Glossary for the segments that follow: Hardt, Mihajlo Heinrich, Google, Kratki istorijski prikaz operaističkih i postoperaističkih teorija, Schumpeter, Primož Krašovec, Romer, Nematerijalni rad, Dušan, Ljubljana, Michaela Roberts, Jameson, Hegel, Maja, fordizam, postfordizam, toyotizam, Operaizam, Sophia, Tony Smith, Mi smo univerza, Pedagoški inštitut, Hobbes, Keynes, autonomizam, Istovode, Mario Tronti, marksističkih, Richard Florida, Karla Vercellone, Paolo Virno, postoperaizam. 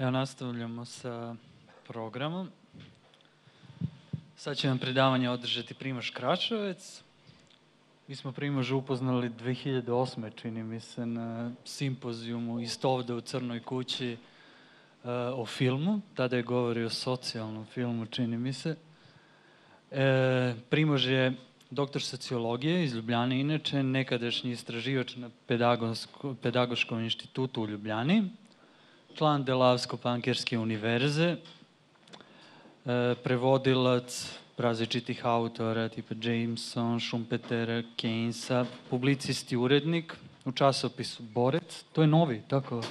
Evo, nastavljamo sa programom. Sad će nam predavanje održati Primož Krašovec. Mi smo Primoža upoznali 2008. čini mi se na simpozijumu Istovode u Crnoj kući o filmu. Tada je govorio o socijalnom filmu, čini mi se. Primož je doktor sociologije iz Ljubljane, inače nekadašnji istraživač na Pedagoškom inštitutu u Ljubljani, član Delavsko-punkerske univerze, prevodilac različitih autora tipa Jameson, Schumpetera, Keynesa, publicist i urednik u časopisu Borec. To je novi, tako? Nije.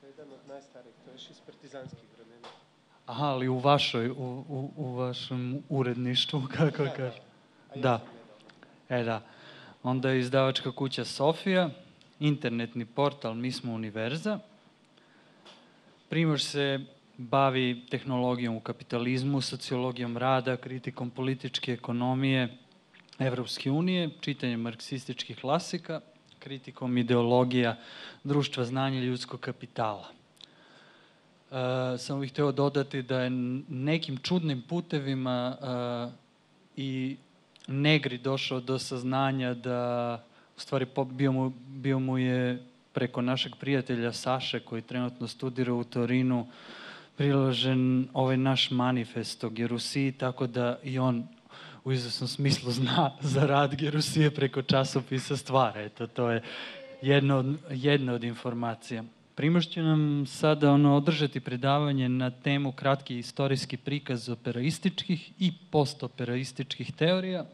To je jedan od najstarijih. To je još iz partizanskih vremena. Aha, ali u vašem uredništvu, kako kaže? Da. Onda je izdavačka kuća Sophia, internetni portal Mi smo univerza. Primož se bavi tehnologijom u kapitalizmu, sociologijom rada, kritikom političke ekonomije Evropske unije, čitanjem marksističkih klasika, kritikom ideologija društva znanja i ljudskog kapitala. Samo bih hteo dodati da je nekim čudnim putevima i Negri došao do saznanja da, u stvari, bio mu je preko našeg prijatelja Saše, koji trenutno studira u Torinu, priložen ovaj naš manifest o Gerusiji, tako da i on u izvesnom smislu zna za rad Gerusije preko časopisa Stvar. Eto, to je jedna od informacija. Primož će nam sada održati predavanje na temu Kratki istorijski prikaz operaističkih i postoperaističkih teorija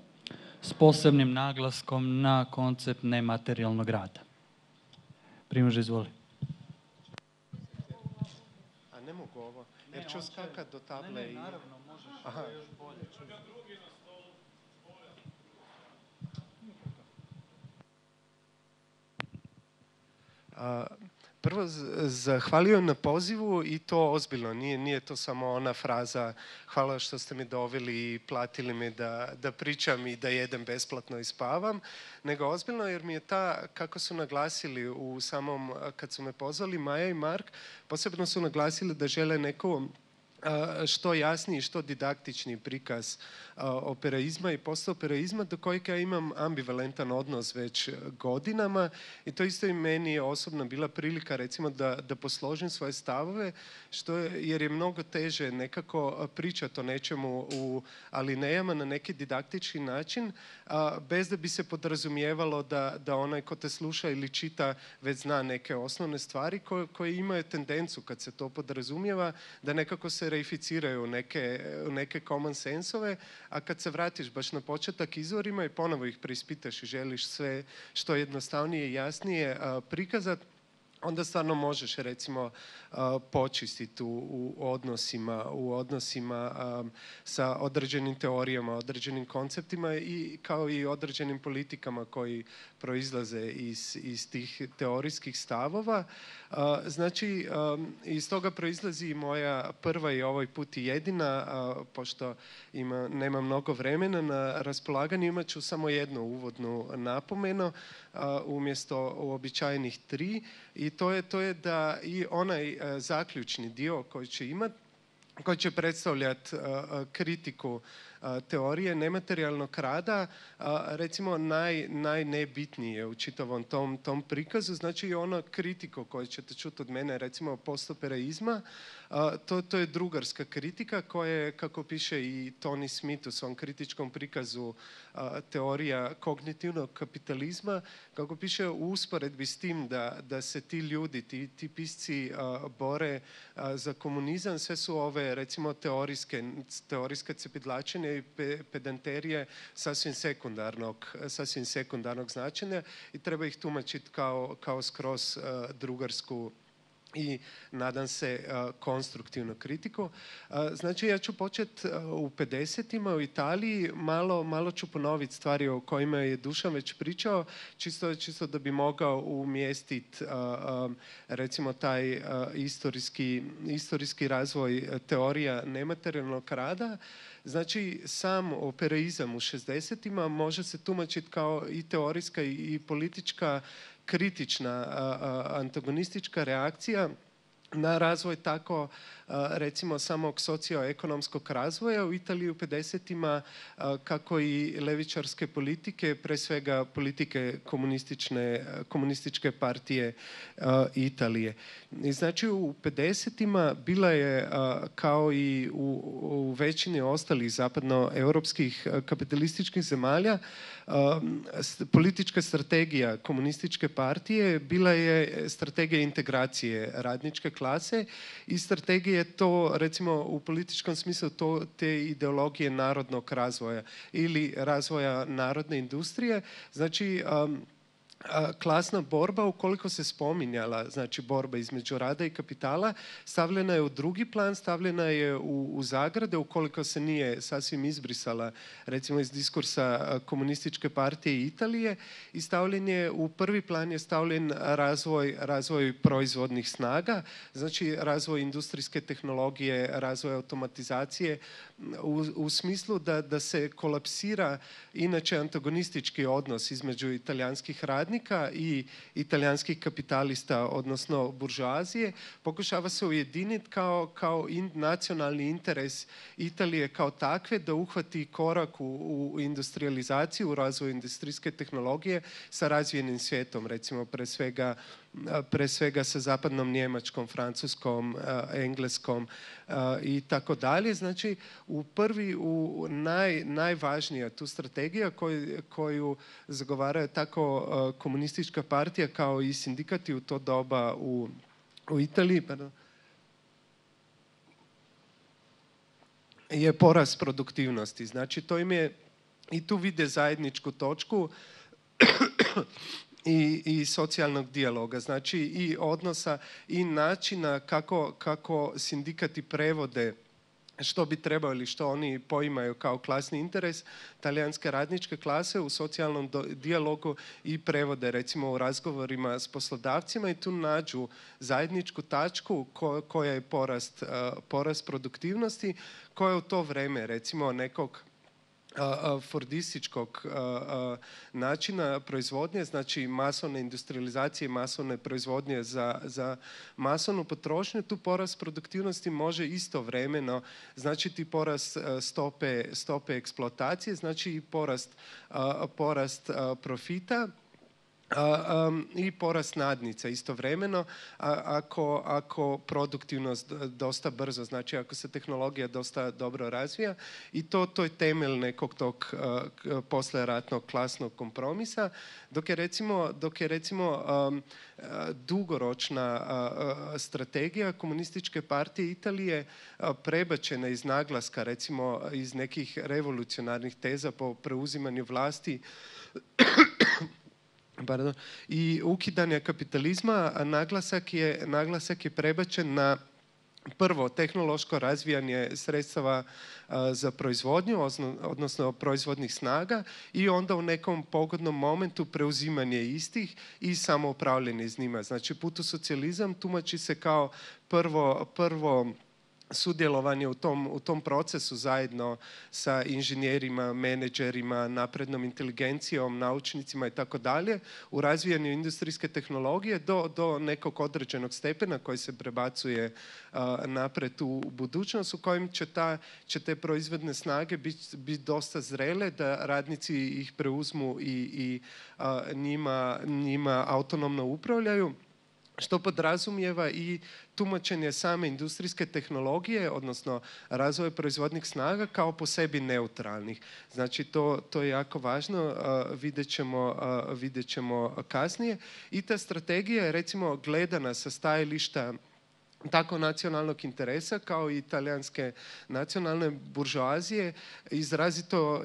s posebnim naglaskom na koncept nematerijalnog rada. Primož, izvoli. A ne mogu ovo, jer ću skakat do table. Ne, naravno, možeš, to je još bolje. Prvo, zahvaljujem na pozivu i to ozbiljno. Nije to samo ona fraza hvala što ste me doveli i platili me da pričam i da jedem besplatno i spavam, nego ozbiljno jer mi je ta, kako su naglasili u samom, kad su me pozvali, Maja i Mark, posebno su naglasili da žele neko što jasniji, što didaktični prikaz operaizma i postoperaizma, do kojeg ja imam ambivalentan odnos već godinama, i to isto i meni je osobno bila prilika, recimo, da posložim svoje stavove, jer je mnogo teže nekako pričati o nečemu u alinejama na neki didaktički način, bez da bi se podrazumijevalo da onaj ko te sluša ili čita već zna neke osnovne stvari koje imaju tendenciju, kad se to podrazumijeva, da nekako se reificiraju neke common sense-ove, a kad se vratiš baš na početak izvorima i ponovo ih preispitaš i želiš sve što jednostavnije i jasnije prikazati, onda stvarno možeš, recimo, počistiti u odnosima sa određenim teorijama, određenim konceptima i kao i određenim politikama koji proizlaze iz tih teorijskih stavova. Znači, iz toga proizlazi i moja prva i ovaj put i jedina, pošto nema mnogo vremena na raspolaganju, imat ću samo jednu uvodnu napomenu umjesto uobičajenih tri, i to je da i onaj zaključni dio koji će predstavljati kritiku teorije nematerijalnog rada, recimo najnebitnije u čitavom tom prikazu, znači i ono kritiko koje ćete čuti od mene, recimo postoperaizma, to je drugarska kritika koja je, kako piše i Tony Smith u svom kritičkom prikazu teorija kognitivnog kapitalizma, kako piše u usporedbi s tim da se ti ljudi, ti pisci bore za komunizam, sve su ove, recimo, teorijske cepidlačenje i pedanterije sasvim sekundarnog značenja i treba ih tumačiti kao skroz drugarsku i, nadam se, konstruktivnu kritiku. Znači, ja ću početi u 50-ima u Italiji, malo ću ponoviti stvari o kojima je Dušan već pričao, čisto da bi mogao umjestiti, recimo, taj istorijski razvoj teorija nematerijalnog rada. Znači, sam operaizam u 60-ima može se tumačiti kao i teorijska i politička kritična, antagonistička reakcija na razvoj tako recimo samog socioekonomskog razvoja u Italiji u 50-ima kako i levičarske politike, pre svega politike komunističke partije Italije. I znači u 50-ima bila je kao i u većini ostalih zapadnoevropskih kapitalističkih zemalja politička strategija komunističke partije bila je strategija integracije radničke klase i strategije to, recimo u političkom smislu, to, te ideologije narodnog razvoja ili razvoja narodne industrije. Znači, klasna borba, ukoliko se spominjala, znači borba između rada i kapitala, stavljena je u drugi plan, stavljena je u zagrade, ukoliko se nije sasvim izbrisala, recimo iz diskursa komunističke partije Italije, i stavljen je, u prvi plan je stavljen razvoj proizvodnih snaga, znači razvoj industrijske tehnologije, razvoj automatizacije, u smislu da se kolapsira inače antagonistički odnos između italijanskih radnika i italijanskih kapitalista, odnosno buržuazije, pokušava se ujediniti kao nacionalni interes Italije kao takve, da uhvati korak u industrializaciju, u razvoju industrijske tehnologije sa razvijenim svijetom, recimo pre svega sa zapadnom Njemačkom, Francuskom, Engleskom i tako dalje. Znači, u prvi, u najvažnija tu strategija koju zagovaraju tako komunistička partija kao i sindikati u to doba u Italiji, je porast produktivnosti. Znači, to im je, i tu vide zajedničku točku i socijalnog dijaloga, znači i odnosa i načina kako sindikati prevode što bi trebao ili što oni poimaju kao klasni interes talijanske radničke klase u socijalnom dijalogu i prevode, recimo, u razgovorima s poslodavcima, i tu nađu zajedničku tačku koja je porast produktivnosti, koja u to vreme, recimo, nekog fordističkog načina proizvodnje, znači masovne industrializacije i masovne proizvodnje za masovnu potrošnju, tu porast produktivnosti može istovremeno značiti porast stope eksploatacije, znači i porast profita i porast nadnica istovremeno, ako produktivnost dosta brzo, znači ako se tehnologija dosta dobro razvija, i to je temelj nekog tog posleratnog klasnog kompromisa, dok je recimo dugoročna strategija komunističke partije Italije prebačena iz naglaska, recimo iz nekih revolucionarnih teza po preuzimanju vlasti i ukidanja kapitalizma, naglasak je prebačen na prvo tehnološko razvijanje sredstava za proizvodnju, odnosno proizvodnih snaga, i onda u nekom pogodnom momentu preuzimanje istih i samoupravljanje s njima. Znači, put u socijalizam tumači se kao prvo sudjelovanje u tom procesu zajedno sa inženjerima, menedžerima, naprednom inteligencijom, naučnicima i tako dalje, u razvijanju industrijske tehnologije do nekog određenog stepena koji se prebacuje napred u budućnost, u kojem će te proizvodne snage biti dosta zrele da radnici ih preuzmu i njima autonomno upravljaju, što podrazumijeva i tumačenje same industrijske tehnologije, odnosno razvoja proizvodnih snaga, kao po sebi neutralnih. Znači, to je jako važno, vidjet ćemo kasnije. I ta strategija je, recimo, gledana sa stajališta tako nacionalnog interesa kao i italijanske nacionalne buržoazije izrazito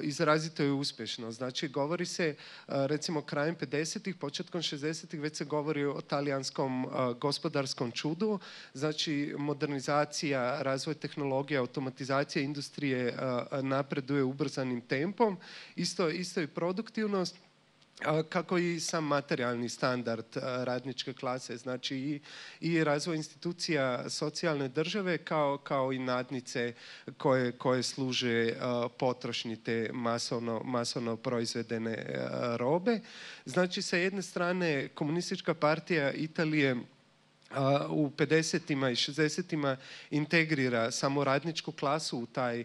je uspješno. Znači, govori se, recimo, krajem 50-ih, početkom 60-ih već se govori o talijanskom gospodarskom čudu, znači modernizacija, razvoj tehnologije, automatizacija industrije napreduje ubrzanim tempom, isto i produktivnost, kako i sam materijalni standard radničke klase, znači i razvoj institucija socijalne države kao i nadnice koje služe potrošnji te masovno proizvedene robe. Znači, sa jedne strane komunistička partija Italije u 50-ima i 60-ima integrira samo radničku klasu u taj,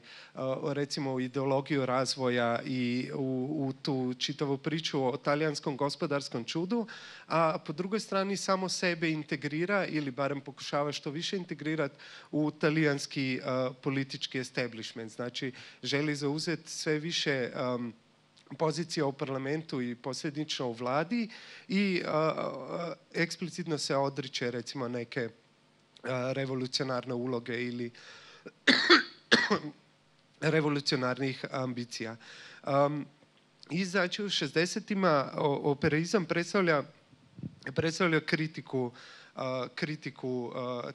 recimo, ideologiju razvoja i u tu čitavu priču o talijanskom gospodarskom čudu, a po drugoj strani samo sebe integrira ili barem pokušava što više integrirati u talijanski politički establishment. Znači, želi zauzeti sve više pozicija u parlamentu i posljedično u vladi i eksplicitno se odriče, recimo, neke revolucionarne uloge ili revolucionarnih ambicija. I znači u 60-ima operaizam predstavlja kritiku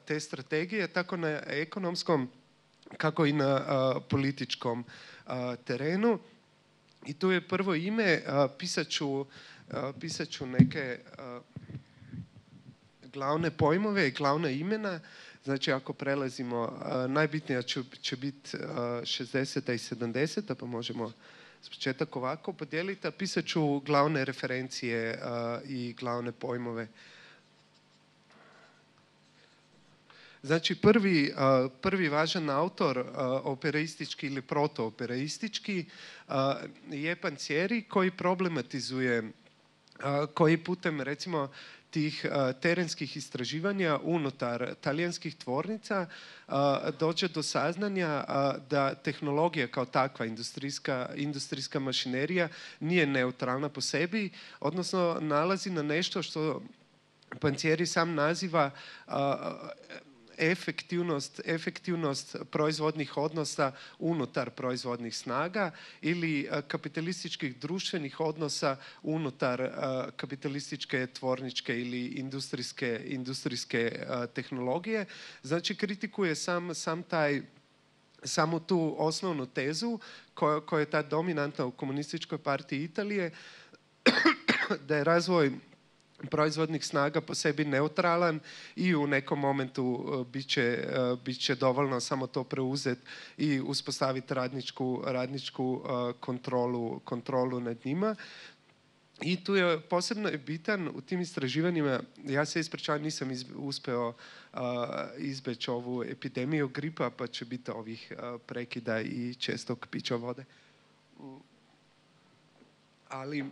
te strategije, tako na ekonomskom kako i na političkom terenu. I tu je prvo ime, pisat ću neke glavne pojmove i glavne imena. Znači, ako prelazimo, najbitnija će biti 60-ta i 70-ta, pa možemo s početak ovako podijeliti, a pisat ću glavne referencije i glavne pojmove. Znači, prvi važan autor operaistički ili protooperaistički je Panzieri, koji problematizuje, koji putem, recimo, tih terenskih istraživanja unutar talijanskih tvornica dođe do saznanja da tehnologija kao takva, industrijska mašinerija, nije neutralna po sebi, odnosno nalazi na nešto što Panzieri sam naziva efektivnost proizvodnih odnosa unutar proizvodnih snaga ili kapitalističkih društvenih odnosa unutar kapitalističke tvorničke ili industrijske tehnologije. Znači, kritikuje samo tu osnovnu tezu koja je ta dominantna u Komunističkoj partiji Italije, da je razvoj proizvodnih snaga po sebi neutralan i u nekom momentu bit će dovoljno samo to preuzeti i uspostaviti radničku kontrolu nad njima. I tu je posebno bitan u tim istraživanjima, ja se ispričavam, nisam uspeo izbeći ovu epidemiju gripa, pa će biti ovih prekida i čestog pića vode. Ali,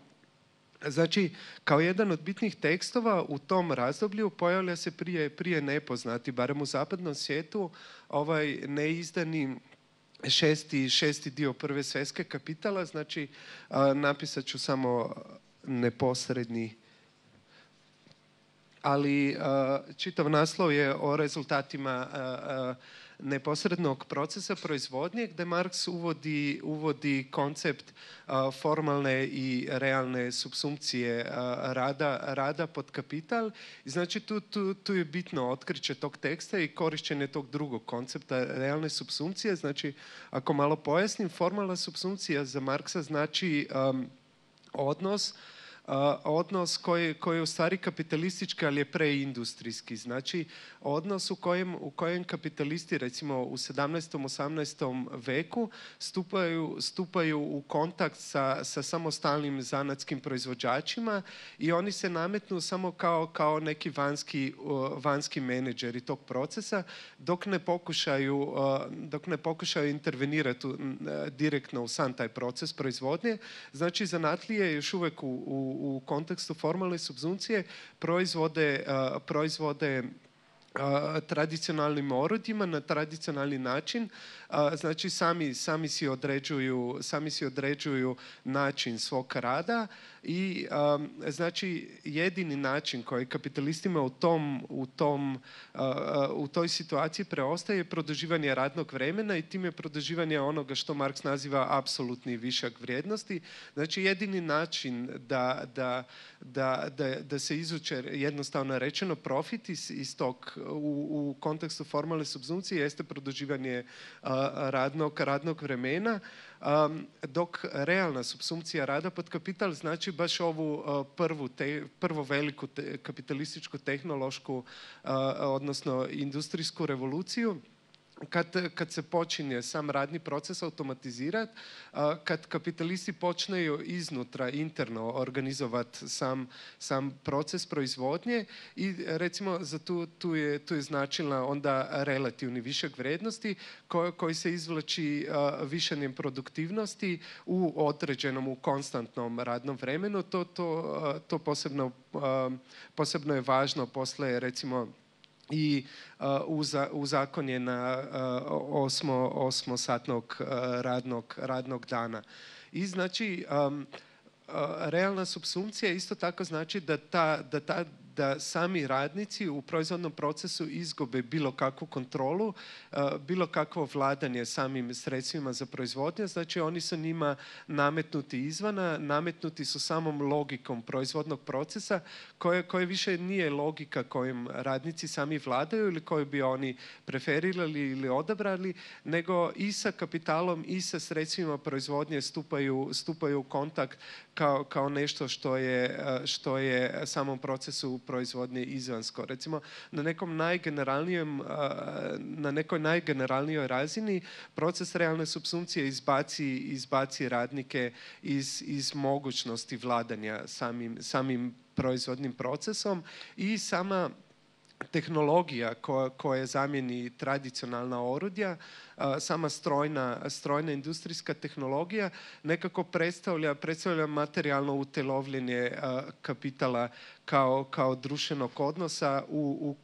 znači, kao jedan od bitnih tekstova u tom razdoblju pojavlja se prije nepoznati, barem u zapadnom svijetu, ovaj neizdani šesti dio Prve svjetske kapitala. Znači, napisat ću samo neposredni, ali čitav naslov je o rezultatima neposrednog procesa proizvodnje, gde Marks uvodi koncept formalne i realne supsumpcije rada pod kapital. Znači, tu je bitno otkriće tog teksta i korišćenje tog drugog koncepta realne supsumpcije. Znači, ako malo pojasnim, formalna supsumpcija za Marksa znači odnos koji je u stvari kapitalistički, ali je preindustrijski. Znači, odnos u kojem kapitalisti, recimo, u 17. 18. veku stupaju u kontakt sa samostalnim zanatskim proizvođačima i oni se nametnu samo kao neki vanjski menedžeri tog procesa, dok ne pokušaju intervenirati direktno u sam taj proces proizvodnje. Znači, zanatlije još uvek u kontekstu formalne supsumpcije proizvode tradicionalnim orodjima na tradicionalni način. Znači, sami si određuju način svog rada i, znači, jedini način koji kapitalistima u toj situaciji preostaje je produživanje radnog vremena i time produživanje onoga što Marks naziva apsolutni višak vrijednosti. Znači, jedini način da se izvuče, jednostavno rečeno, profit iz tog u kontekstu formalne supsumpcije jeste produživanje radnog vremena, dok realna supsumpcija rada pod kapital znači baš ovu prvu veliku kapitalističku, tehnološku, odnosno industrijsku revoluciju, kad se počinje sam radni proces automatizirati, kad kapitalisti počneju iznutra interno organizovati sam proces proizvodnje i recimo za tu je značila onda relativni višak vrednosti koji se izvlači višanjem produktivnosti u određenom, u konstantnom radnom vremenu. To posebno je važno posle recimo i uzakonjena osmosatnog radnog dana. I znači, realna supsumpcija isto tako znači da sami radnici u proizvodnom procesu izgube bilo kakvu kontrolu, bilo kakvo vladanje samim sredstvima za proizvodnje. Znači, oni su njima nametnuti izvana, nametnuti su samom logikom proizvodnog procesa koja više nije logika kojom radnici sami vladaju ili koju bi oni preferirali ili odabrali, nego i sa kapitalom i sa sredstvima proizvodnje stupaju u kontakt kao nešto što je samom procesu proizvodnje izvansko. Recimo, na nekoj najgeneralnijoj razini proces realne supsumpcije izbaci radnike iz mogućnosti vladanja samim proizvodnim procesom i sama tehnologija koja zamjeni tradicionalna orudja, sama strojna industrijska tehnologija nekako predstavlja materijalno utelovljenje kapitala kao društvenog odnosa u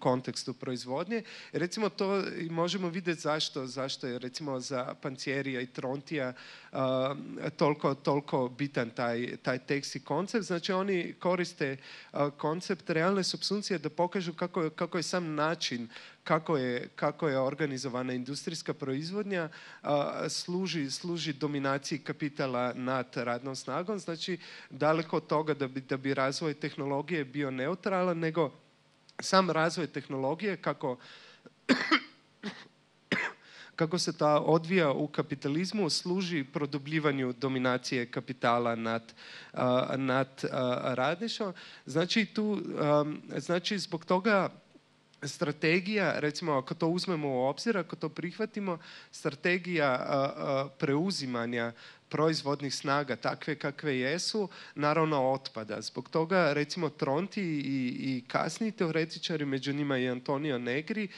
kontekstu proizvodnje. Recimo, to možemo vidjeti zašto je recimo za Panzierija i Trontija toliko bitan taj tekst i koncept. Znači, oni koriste koncept realne supsumpcije da pokažu kako je sam način kako je organizovana industrijska proizvodnja služi dominaciji kapitala nad radnom snagom. Znači, daleko od toga da bi razvoj tehnologije bio neutralan, nego sam razvoj tehnologije kako se ta odvija u kapitalizmu služi produbljivanju dominacije kapitala nad radništvom. Znači, zbog toga strategija, recimo, ako to uzmemo u obzir, ako to prihvatimo, strategija preuzimanja proizvodnih snaga, takve kakve jesu, naravno otpada. Zbog toga, recimo, Tronti i kasniji teoretičari, među njima i Antonio Negri,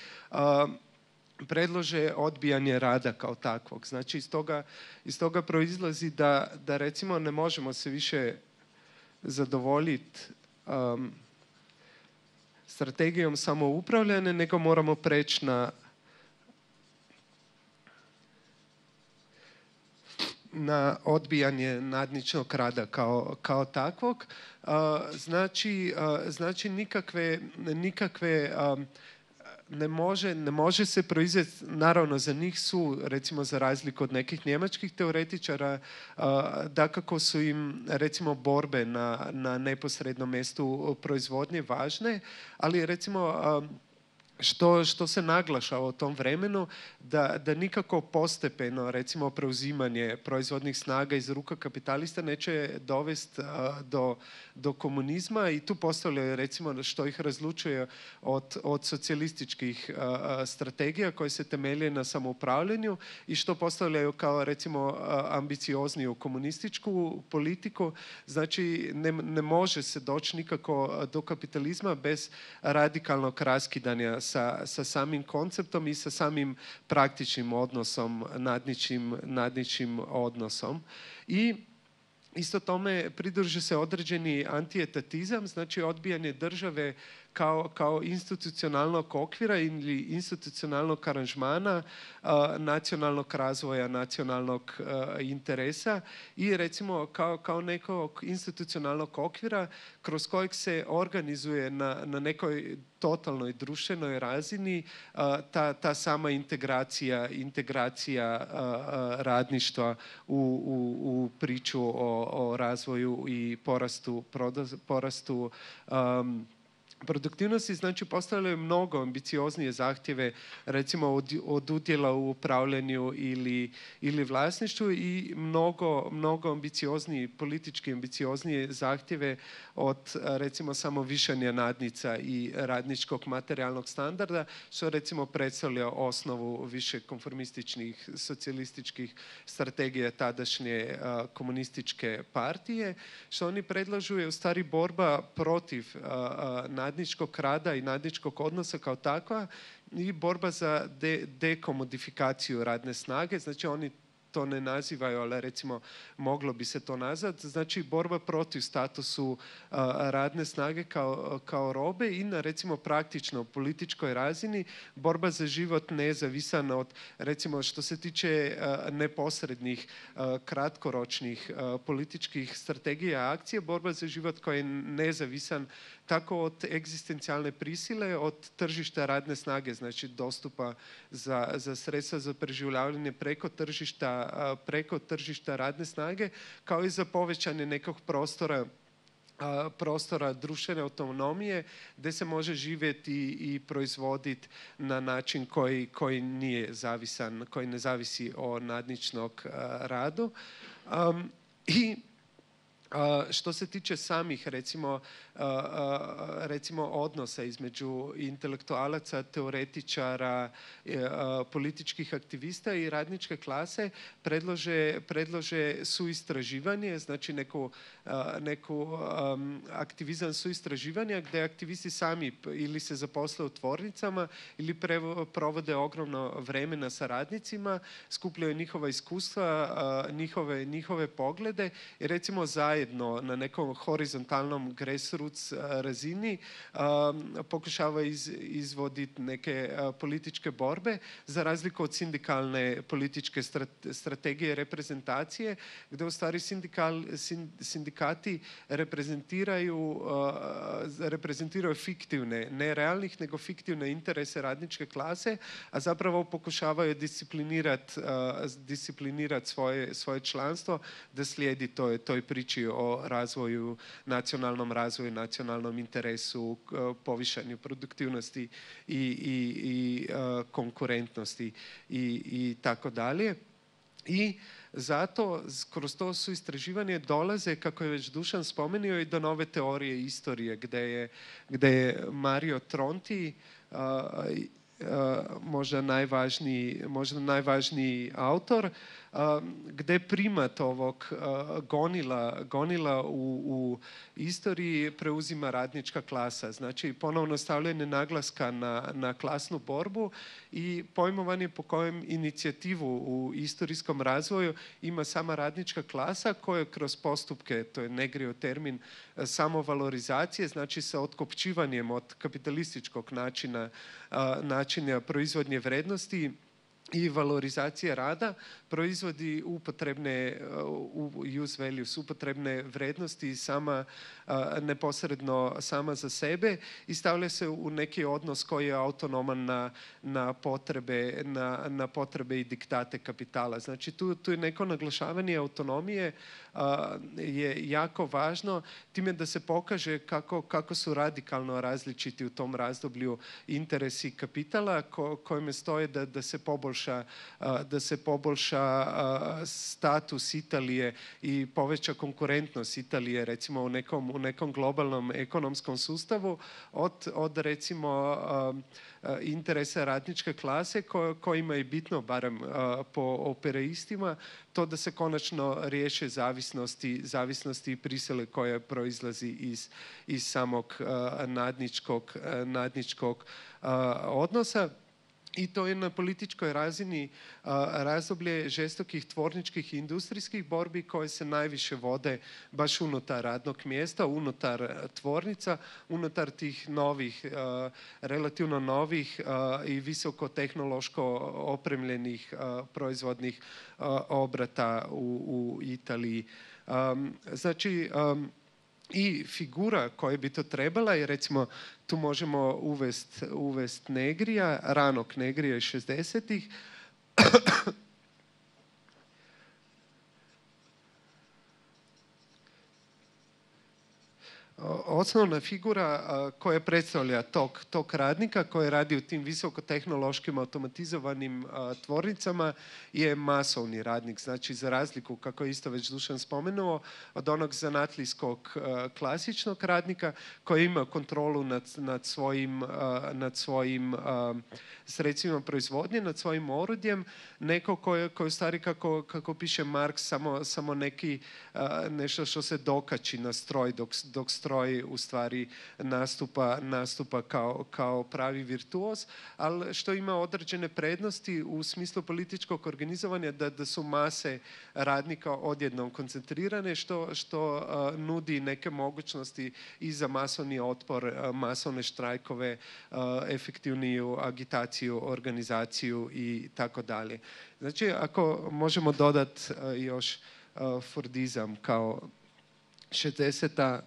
predlože odbijanje rada kao takvog. Znači, iz toga proizlazi da recimo, ne možemo se više zadovoljiti strategijom samoupravljanja, nego moramo preći na odbijanje nadničnog rada kao takvog. Znači, nikakve ne može se proizvesti, naravno za njih su, recimo za razliku od nekih njemačkih teoretičara, dakako su im recimo borbe na neposrednom mjestu proizvodnje važne, ali recimo što se naglašava u tom vremenu, da nikako postepeno, recimo, preuzimanje proizvodnih snaga iz ruka kapitalista neće dovesti do komunizma i tu postavljaju, recimo, što ih razlučuje od socijalističkih strategija koje se temelje na samoupravljanju i što postavljaju kao, recimo, ambiciozniju komunističku politiku. Znači, ne može se doći nikako do kapitalizma bez radikalnog raskidanja sa samim konceptom i sa samim praktičnim odnosom, nadničnim odnosom. I isto tome pridruži se određeni antietatizam, znači odbijanje države kao institucionalnog okvira ili institucionalnog aranžmana, nacionalnog razvoja, nacionalnog interesa i recimo kao nekog institucionalnog okvira kroz kojeg se organizuje na nekoj totalnoj društvenoj razini ta sama integracija radništva u priču o razvoju i porastu Produktivnosti znači postavljaju mnogo ambicioznije zahtjeve, recimo od udjela u upravljanju ili vlasništvu i mnogo ambicioznije, politički ambicioznije zahtjeve od recimo samo višanja nadnica i radničkog materijalnog standarda, što recimo predstavlja osnovu više konformističnih, socijalističkih strategija tadašnje komunističke partije. Što oni predlažu je u stvari borba protiv nadničkog rada i nadničkog odnosa kao takva i borba za dekomodifikaciju radne snage. Znači oni to ne nazivaju, ali recimo moglo bi se to nazvat. Znači borba protiv statusu radne snage kao robe i na recimo praktično političkoj razini borba za život nezavisan od recimo što se tiče neposrednih kratkoročnih političkih strategija i akcije, borba za život koji je nezavisan tako od egzistencijalne prisile, od tržišta radne snage, znači dostupa za sredstva za preživljavanje preko tržišta radne snage, kao i za povećanje nekog prostora društvene autonomije gdje se može živjeti i proizvoditi na način koji nije zavisan, koji ne zavisi od nadničnog radu. I što se tiče samih recimo odnosa između intelektualaca, teoretičara, političkih aktivista i radničke klase predlože suistraživanje, znači neku aktivizam suistraživanja gdje aktivisti sami ili se zaposle u tvornicama ili provode ogromno vremena sa radnicima, skupljaju njihova iskustva, njihove poglede i recimo zajedno na nekom horizontalnom grassroots razini pokušava izvoditi neke političke borbe za razliku od sindikalne političke strategije reprezentacije gdje u stvari sindikati reprezentiraju fiktivne, ne realnih nego fiktivne interese radničke klase, a zapravo pokušavaju disciplinirati svoje članstvo da slijedi toj priči o razvoju, nacionalnom razvoju, nacionalnom interesu, povišanju produktivnosti i konkurentnosti i tako dalje. I zato kroz to su istraživanje dolaze, kako je već Dušan spomenuo, i do nove teorije istorije, gdje je Mario Tronti možda najvažniji autor, gdje primat ovog gonila u istoriji preuzima radnička klasa. Znači ponovno stavljanje naglaska na klasnu borbu i pojmovanje po kojem inicijativu u istorijskom razvoju ima sama radnička klasa koja kroz postupke, to je Negrijev termin, samovalorizacije, znači sa otkopčivanjem od kapitalističkog načina proizvodnje vrednosti i valorizacije rada proizvodi upotrebne use values, upotrebne vrednosti sama neposredno sama za sebe i stavlja se u neki odnos koji je autonoman na potrebe i diktate kapitala. Znači tu je neko naglašavanje autonomije je jako važno, time da se pokaže kako su radikalno različiti u tom razdoblju interesi kapitala kojima stoje da se poboljša status Italije i poveća konkurentnost Italije recimo u nekom globalnom ekonomskom sustavu od recimo interesa radničke klase kojima je bitno, barem po operaistima, to da se konačno riješe zavisnosti i prisile koja proizlazi iz samog nadničkog odnosa. I to je na političkoj razini razdoblje žestokih tvorničkih i industrijskih borbi koje se najviše vode baš unutar radnog mjesta, unutar tvornica, unutar tih novih, relativno novih i visokotehnološko opremljenih proizvodnih obrata u Italiji. Znači, i figura koja bi to trebala je recimo, tu možemo uvesti Negrija, ranog Negrija iz 60-ih. osnovna figura koja predstavlja tog radnika koji radi u tim visokotehnološkim automatizovanim tvornicama je masovni radnik. Znači, za razliku, kako je isto već Dušan spomenuo, od onog zanatlijskog klasičnog radnika koji ima kontrolu nad svojim sredstvima proizvodnje, nad svojim orudjem, neko koji u stvari, kako piše Marks, samo nešto što se dokači na stroj dok stroj u stvari nastupa kao pravi virtuoz, ali što ima određene prednosti u smislu političkog organizovanja da su mase radnika odjednom koncentrirane, što nudi neke mogućnosti i za masovni otpor, masovne štrajkove, efektivniju agitaciju, organizaciju i tako dalje. Znači, ako možemo dodati još Fordizam kao 60-ta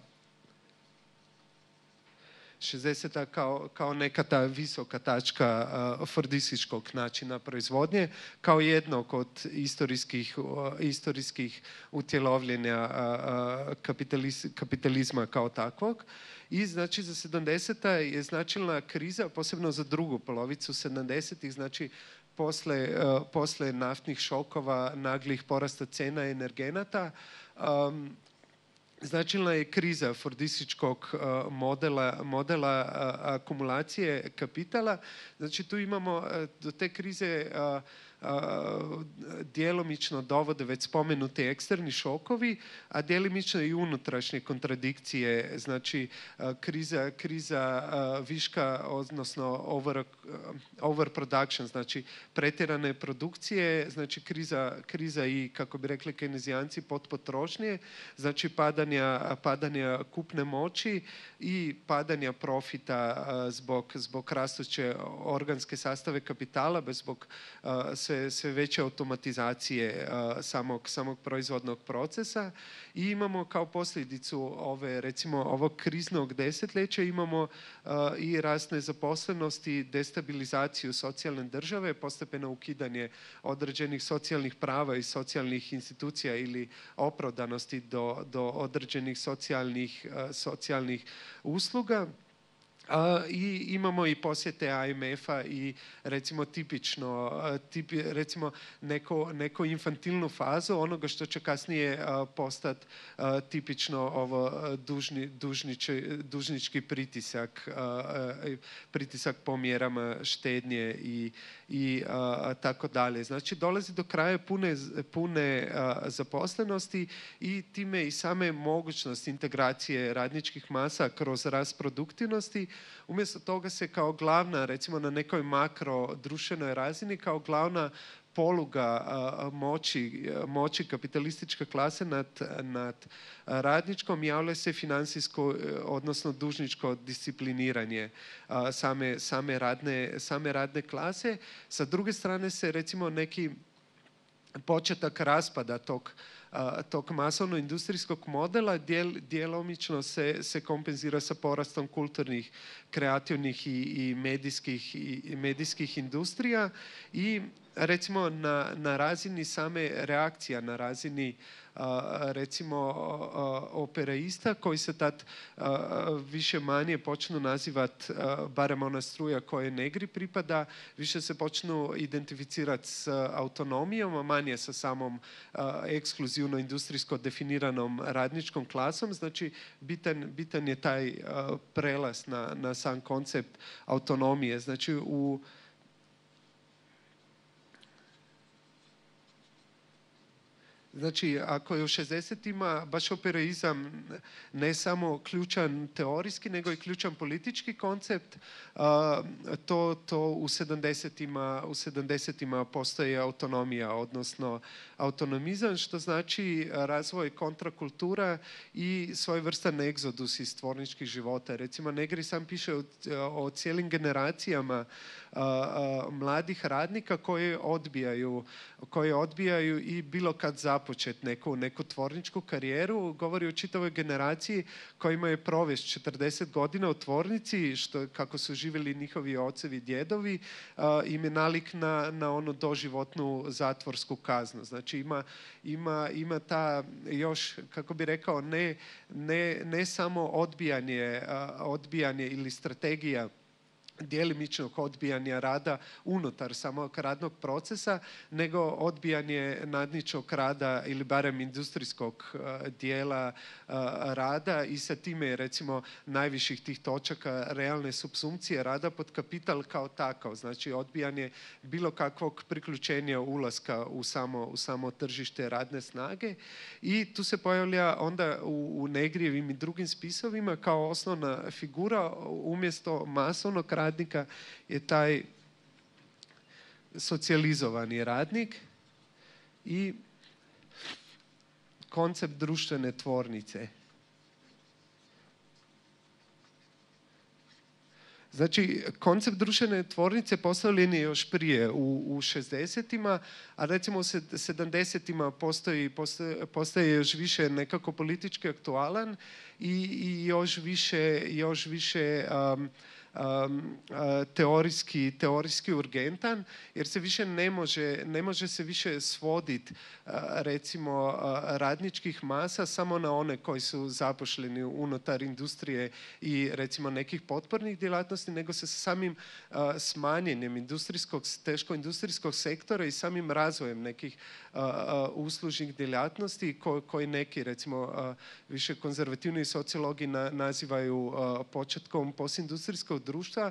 kao neka ta visoka tačka fordističkog načina proizvodnje, kao jednog od istorijskih utjelovljenja kapitalizma kao takvog. I znači za 70-ta je značilna kriza, posebno za drugu polovicu 70-ih, znači posle naftnih šokova, naglih porasta cena energenata, značilna je kriza fordističkog modela akumulacije kapitala. Znači, tu imamo do te krize djelomično dovode već spomenuti eksterni šokovi, a djelimično i unutrašnje kontradikcije, znači kriza viška, odnosno overproduction, znači pretjerane produkcije, znači kriza i, kako bi rekli keynezijanci, potpotrošnje, znači padanja kupne moći i padanja profita zbog rastuće organske sastave kapitala, bez zbog sve veće automatizacije samog proizvodnog procesa. I imamo kao posljedicu ovog kriznog desetljeća imamo i rast nezaposlenosti, destabilizaciju socijalne države, postepeno ukidanje određenih socijalnih prava i socijalnih institucija ili opravdanosti do određenih socijalnih usluga. I imamo i posjete IMF-a i recimo neku infantilnu fazu onoga što će kasnije postati tipično ovo dužnički pritisak po mjerama štednje i tako dalje. Znači, dolazi do kraja pune zaposlenosti i time i same mogućnosti integracije radničkih masa kroz rast produktivnosti. Umjesto toga se kao glavna, recimo na nekoj makro društvenoj razini, kao glavna poluga moći kapitalističke klase nad radničkom javlja se financijsko, odnosno dužničko discipliniranje same radne klase. Sa druge strane se recimo neki početak raspada tog masovno-industrijskog modela djelomično se kompenzira sa porastom kulturnih, kreativnih i medijskih industrija i recimo na razini same reakcija, na razini recimo operaista koji se tad više manje počnu nazivati, barem ona struja koja Negri pripada, više se počnu identificirati s autonomijom, a manje sa samom ekskluzivno industrijsko definiranom radničkom klasom. Znači, bitan je taj prelaz na sam koncept autonomije. Znači, ako je u 60-ima baš operaizam ne samo ključan teorijski, nego i ključan politički koncept, to u 70-ima postoji autonomija, odnosno autonomizam, što znači razvoj kontrakultura i svojevrstan egzodus iz tvorničkih života. Recimo, Negri sam piše o cijelim generacijama mladih radnika koje odbijaju i bilo kad zapravo započeti neku tvorničku karijeru, govori o čitavoj generaciji kojima je provest 40 godina u tvornici, kako su živjeli njihovi ocevi i djedovi, im je nalik na onu doživotnu zatvorsku kaznu. Znači ima ta još, kako bi rekao, ne samo odbijanje ili strategija dijelimičnog odbijanja rada unutar samog radnog procesa, nego odbijanje nadničnog rada ili barem industrijskog dijela rada, i sa time je recimo najviših tih točaka realne supsumpcije rada pod kapital kao takav, znači odbijanje bilo kakvog priključenja ulaska u samo tržište radne snage. I tu se pojavlja onda u Negrijevim i drugim spisovima kao osnovna figura umjesto masovnog radnika je taj socijalizovani radnik i koncept društvene tvornice. Znači, koncept društvene tvornice postavljen je još prije, u 60-ima, a recimo u 70-ima postaje još više nekako politički aktualan i još više teorijski urgentan, jer se više ne može se više svoditi recimo radničkih masa samo na one koji su zaposleni unutar industrije i recimo nekih potpornih djelatnosti, nego se samim smanjenjem teškoindustrijskog sektora i samim razvojem nekih uslužnih djelatnosti koji neki recimo više konzervativni sociologi nazivaju početkom postindustrijskog društva,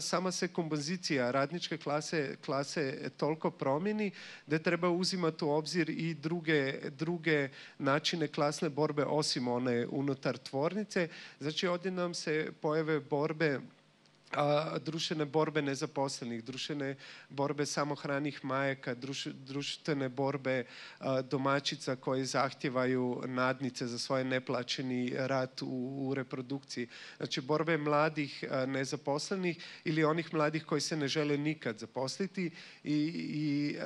sama se kompozicija radničke klase toliko promjeni da treba uzimati u obzir i druge načine klasne borbe osim one unutar tvornice. Znači, ovdje nam se pojave borbe, društvene borbe nezaposlenih, društvene borbe samohranih majaka, društvene borbe domaćica koje zahtijevaju nadnice za svoj neplaćeni rad u reprodukciji. Znači, borbe mladih nezaposlenih ili onih mladih koji se ne žele nikad zaposliti i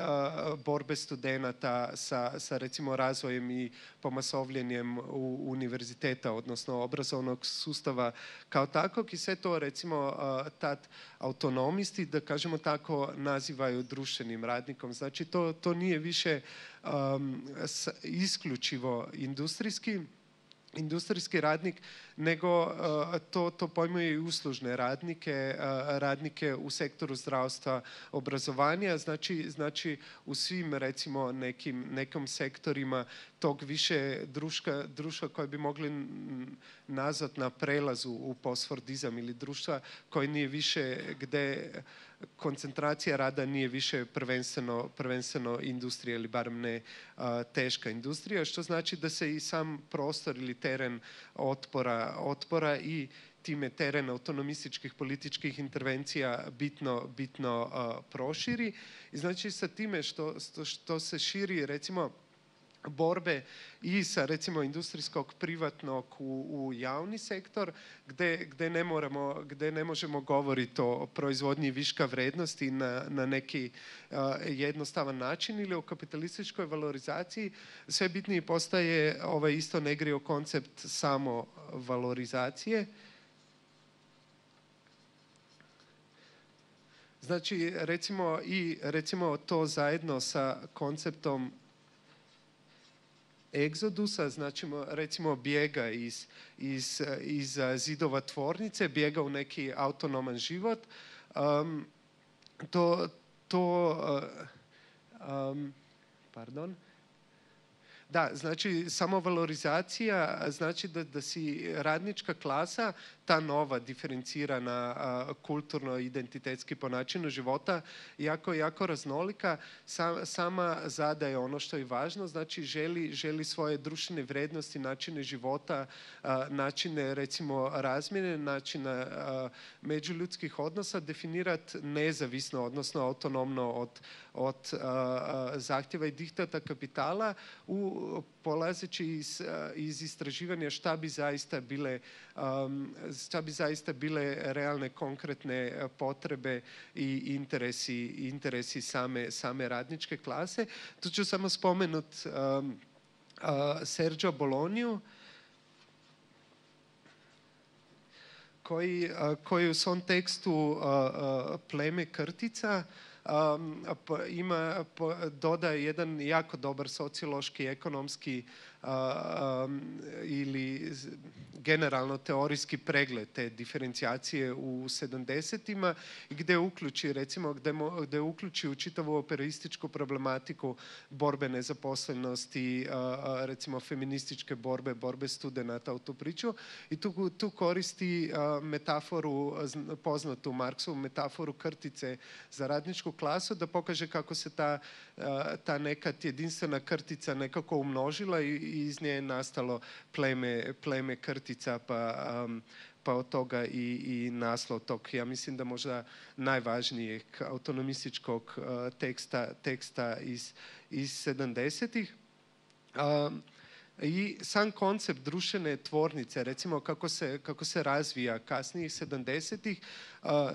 borbe studenata sa recimo razvojem i pomasovljenjem univerziteta, odnosno obrazovnog sustava kao takvog, i sve to recimo tad autonomisti, da kažemo tako, nazivaju društvenim radnikom. Znači, to nije više isključivo industrijski radnik, nego to pojmuje i uslužne radnike, radnike u sektoru zdravstva, obrazovanja, znači u svim recimo nekim sektorima tog više društva koje bi mogli nazvat na prelazu u postfordizam ili društva koje nije više, gde koncentracija rada nije više prvenstveno industrija ili barem ne teška industrija, što znači da se i sam prostor ili teren otpora i time teren autonomističkih političkih intervencija bitno proširi. I znači, sa time što se širi recimo borbe i sa recimo industrijskog privatnog u javni sektor, gde ne možemo govoriti o proizvodnji viška vrednosti na neki jednostavan način ili o kapitalističkoj valorizaciji, sve bitniji postaje ovaj isto Negrijev koncept samovalorizacije. Znači, recimo to zajedno sa konceptom egzodusa, znači recimo bijega iz zidova tvornice, bijega u neki autonoman život, Da, znači, samovalorizacija znači da si radnička klasa, ta nova, diferencirana, kulturno, identitetski po načinu života, jako raznolika, sama zadaje ono što je važno, znači želi svoje društvene vrednosti, načine života, načine recimo razmjene, načina međuljudskih odnosa definirati nezavisno, odnosno autonomno od od zahtjeva i diktata kapitala, polazeći iz istraživanja šta bi zaista bile realne, konkretne potrebe i interesi same radničke klase. Tu ću samo spomenuti Serđa Bolonju, koji u svom tekstu Pleme krtica dodaje jedan jako dobar sociološki, ekonomski ili generalno teorijski pregled te diferencijacije u 70-ima, gde uključi u čitavu operaističku problematiku borbe nezaposlenosti, recimo feminističke borbe, borbe studenata u tu priču. I tu koristi metaforu, poznatu Marksovu metaforu krtice za radničku klasu, da pokaže kako se ta nekad jedinstvena krtica nekako umnožila i iz nje je nastalo pleme krtica, pa od toga i naslov tog, ja mislim da možda najvažnijeg autonomističkog teksta iz 70-ih. I sam koncept društvene tvornice, recimo kako se razvija kasnijih 70-ih,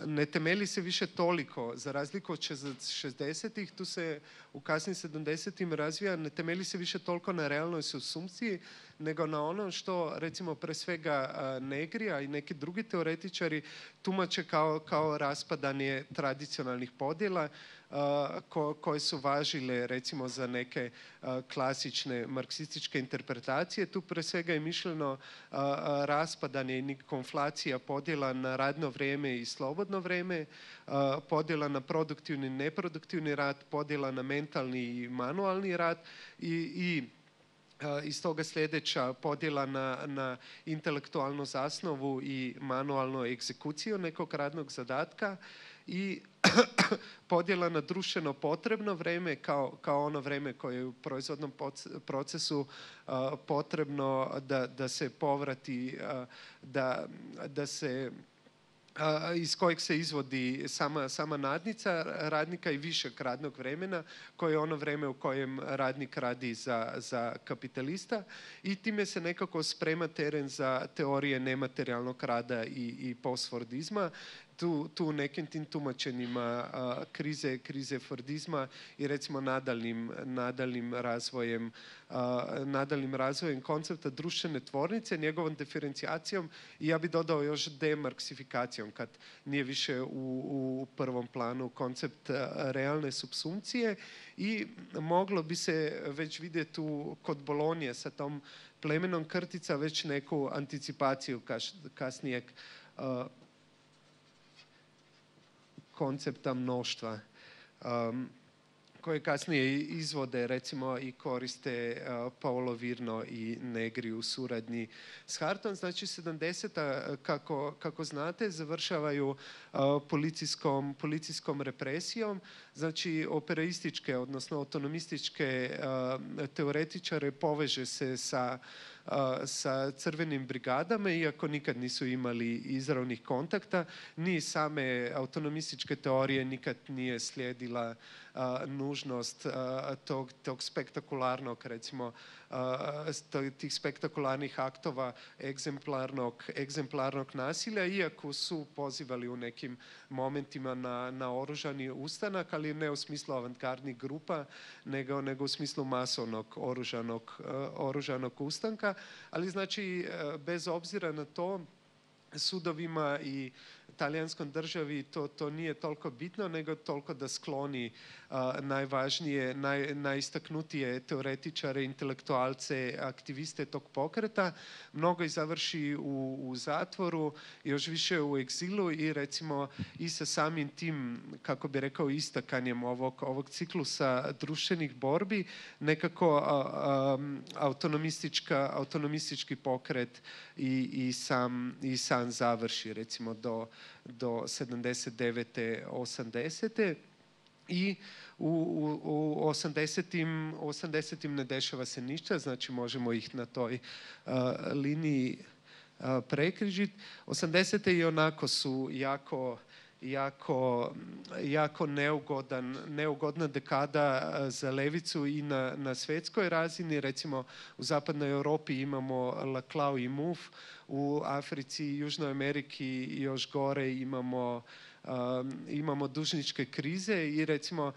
ne temelji se više toliko, za razliku od 60-ih, tu se u kasnijih 70-im razvija, ne temelji se više toliko na realnoj supsumpciji, nego na ono što, recimo, pre svega Negrija i neki drugi teoretičari tumače kao raspadanje tradicionalnih podjela koje su važile, recimo, za neke klasične marksističke interpretacije. Tu pre svega je mišljeno raspadanje i konflacija podjela na radno vrijeme i slobodno vrijeme, podjela na produktivni i neproduktivni rad, podjela na mentalni i manualni rad i iz toga sljedeća podjela na intelektualnu zasnovu i manualnu egzekuciju nekog radnog zadatka i podjela na društveno potrebno vrijeme kao ono vrijeme koje je u proizvodnom procesu potrebno da se povrati, da se iz kojeg se izvodi sama nadnica radnika i višak radnog vremena, koje je ono vreme u kojem radnik radi za kapitalista, i time se nekako sprema teren za teorije nematerijalnog rada i postfordizma. Tu u nekim tim tumačenjima krize fordizma i, recimo, nadaljnim razvojem koncepta društvene tvornice, njegovom diferencijacijom i, ja bih dodao, još demarksifikacijom, kad nije više u prvom planu koncept realne supsumpcije. I moglo bi se već vidjeti kod Bolonje sa tom plemenom krtica već neku anticipaciju kasnijeg koncepta mnoštva, koje kasnije izvode, recimo, i koriste Paolo Virno i Negri u suradnji s Hartom. Znači, 70-a, kako znate, završavaju policijskom represijom. Znači, operaističke, odnosno autonomističke teoretičare poveže se sa crvenim brigadama, iako nikad nisu imali izravnih kontakta, ni same autonomističke teorije nikad nije slijedila nužnost tog spektakularnog, recimo, tih spektakularnih aktova egzemplarnog nasilja, iako su pozivali u nekim momentima na oružani ustanak, ali ne u smislu avantgardnih grupa, nego u smislu masovnog oružanog ustanka. Ali, znači, bez obzira na to, sudovima i italijanskoj državi to nije toliko bitno, nego toliko da skloni najvažnije, najistaknutije teoretičare, intelektualce, aktiviste tog pokreta. Mnogo ih završi u zatvoru, još više u egzilu i, recimo, i sa samim tim, kako bi rekao, istakanjem ovog ciklusa društvenih borbi, nekako autonomistički pokret i sam završi, recimo, do 79. 80. I u 80-im ne dešava se ništa, znači možemo ih na toj liniji prekrižiti. 80-te i onako su jako jako neugodna dekada za levicu i na svetskoj razini. Recimo, u zapadnoj Evropi imamo Laclau i MUF, u Africi i Južnoj Ameriki još gore imamo dužničke krize i recimo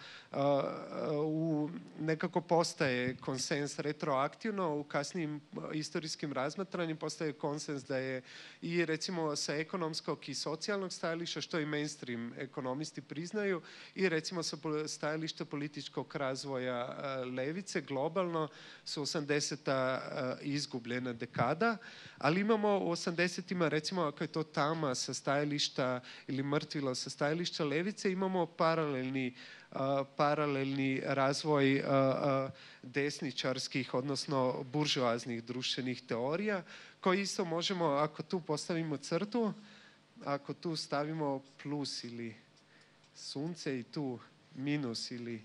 nekako postaje konsens retroaktivno, u kasnijim istorijskim razmatranjima postaje konsens da je i recimo sa ekonomskog i socijalnog stajališta, što i mainstream ekonomisti priznaju, i recimo sa stajališta političkog razvoja levice, globalno su 80-ta izgubljena dekada, ali imamo u 80-ima recimo ako je to tama sa stajališta ili mrtvilo sa stajališta levice, imamo paralelni razvoj desničarskih, odnosno buržoaznih društvenih teorija, koje isto možemo, ako tu postavimo crtu, ako tu stavimo plus ili sunce i tu minus ili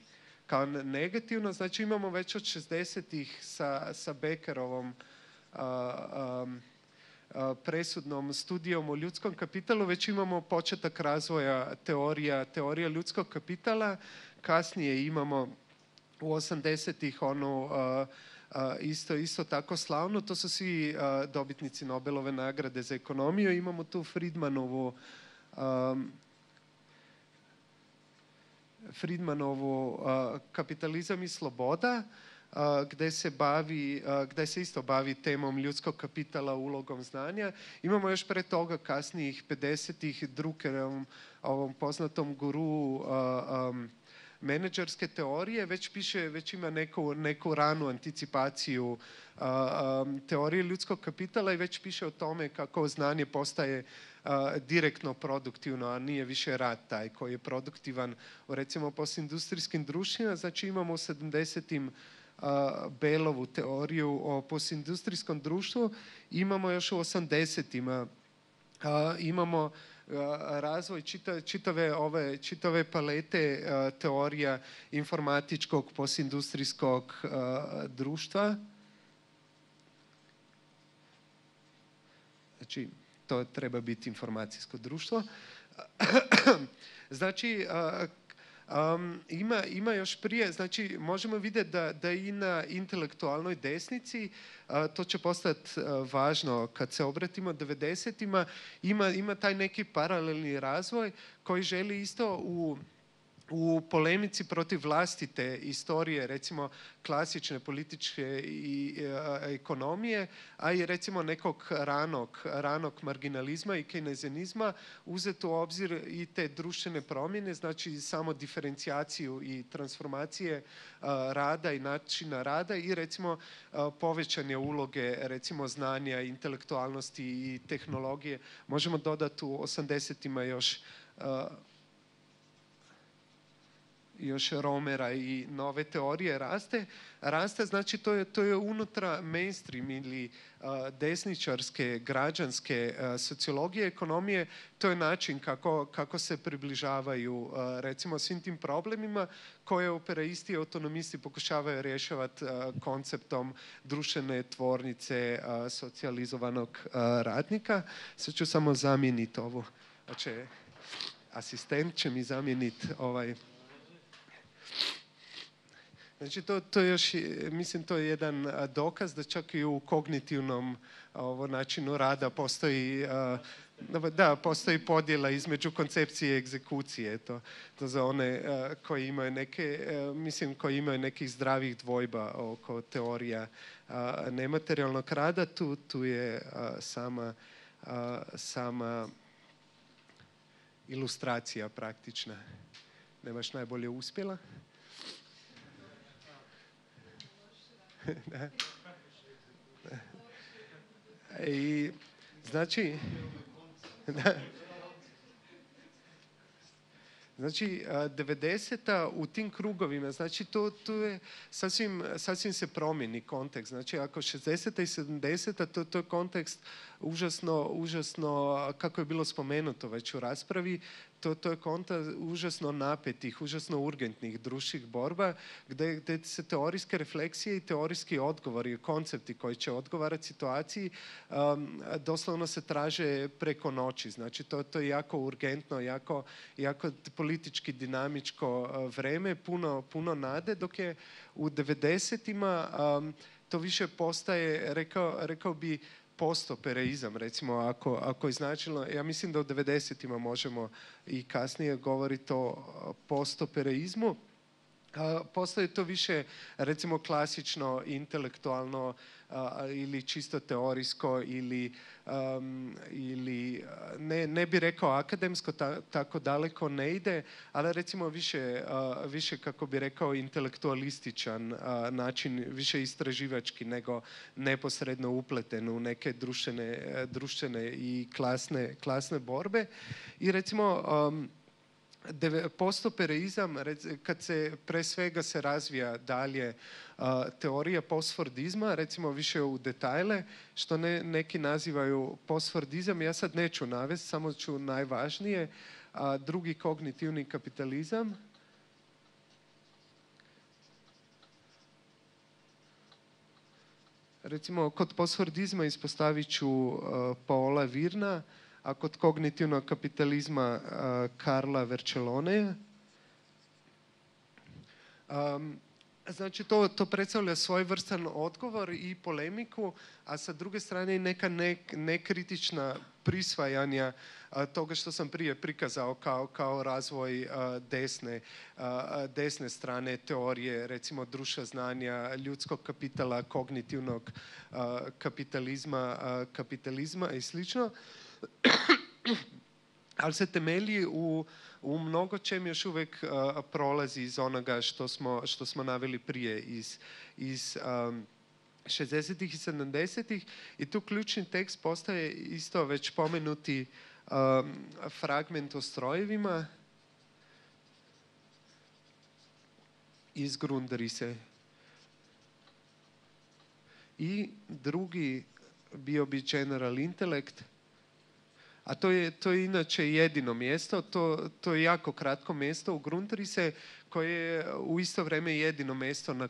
kao negativno, znači imamo već od 60-ih sa Bekerovom presudnom studijom o ljudskom kapitalu, već imamo početak razvoja teorija ljudskog kapitala. Kasnije imamo u 80-ih onu isto tako slavnu, to su svi dobitnici Nobelove nagrade za ekonomiju. Imamo tu Friedmanovu kapitalizam i sloboda, gde se isto bavi temom ljudskog kapitala, ulogom znanja. Imamo još pre toga kasnijih 50-ih Druckerom, ovom poznatom guru menadžerske teorije, već ima neku ranu anticipaciju teorije ljudskog kapitala i već piše o tome kako znanje postaje direktno produktivno, a nije više rad taj koji je produktivan, recimo postindustrijskim društvima. Znači imamo u 70-im Belovu teoriju o postindustrijskom društvu, imamo još u 80-ima, imamo razvoj čitave palete teorija informatičkog postindustrijskog društva. Znači, to treba biti informacijsko društvo. Znači, ima još prije, znači možemo vidjeti da i na intelektualnoj desnici, to će postati važno kad se obratimo 90-ima, ima taj neki paralelni razvoj koji želi isto u polemici protiv vlastite istorije, recimo klasične političke i ekonomije, a i recimo nekog ranog marginalizma i kejnezijanizma, uzeti u obzir i te društvene promjene, znači samo diferencijaciju i transformacije rada i načina rada i recimo povećanje uloge recimo znanja, intelektualnosti i tehnologije. Možemo dodati u 80-ima još Romera i nove teorije raste, znači to je unutra mainstream ili desničarske, građanske sociologije, ekonomije, to je način kako se približavaju recimo svim tim problemima koje operaisti i autonomisti pokušavaju rješavati konceptom društvene tvornice socijalizovanog radnika. Sad ću samo zamijeniti ovo, znači asistent će mi zamijeniti ovaj. Znači, to je jedan dokaz da čak i u kognitivnom načinu rada postoji podjela između koncepcije i egzekucije. To za one koji imaju nekih zdravih dvojba oko teorija nematerijalnog rada, tu je sama ilustracija praktična. Ne baš najbolje uspjela. I znači Znači, 90-a u tim krugovima, znači, to je sasvim se promijeni kontekst. Znači, ako 60-a i 70-a, to je kontekst užasno, kako je bilo spomenuto već u raspravi, to je kontekst užasno napetih, užasno urgentnih društvenih borba, gde se teorijske refleksije i teorijski odgovori, koncepti koji će odgovarati situaciji, doslovno se traže preko noći. Znači, to je jako urgentno, jako politički dinamičko vreme, puno nade, dok je u 90-ima to više postaje, rekao bi, postoperaizam, recimo, ako je značilo, ja mislim da u 90-ima možemo i kasnije govoriti o postoperaizmu, postaje to više, recimo, klasično, intelektualno ili čisto teorijsko ili ne bi rekao akademsko, tako daleko ne ide, ali recimo više, kako bi rekao, intelektualističan način, više istraživački nego neposredno upleten u neke društvene i klasne borbe. I recimo postopereizam, kad se pre svega se razvija dalje teorija postfordizma, recimo više u detajle, što neki nazivaju postfordizam, ja sad neću navesti, samo ću najvažnije, drugi kognitivni kapitalizam. Recimo, kod postfordizma ispostavit ću Paola Virna, a kod kognitivnog kapitalizma Karla Vercelloneja. Znači, to predstavlja svojevrstan odgovor i polemiku, a sa druge strane i neka nekritična prisvajanja toga što sam prije prikazao kao razvoj desne strane teorije, recimo društva znanja, ljudskog kapitala, kognitivnog kapitalizma i slično. Ali se temelji u mnogo čem još uvek prolazi iz onoga što smo naveli prije iz 60-ih i 70-ih. I tu ključni tekst postaje isto već pomenuti fragment o strojevima iz Grundrisse. I drugi bio bi General Intellect, a to je inače jedino mjesto, to je jako kratko mjesto u Grundrisse, koje je u isto vreme jedino mjesto na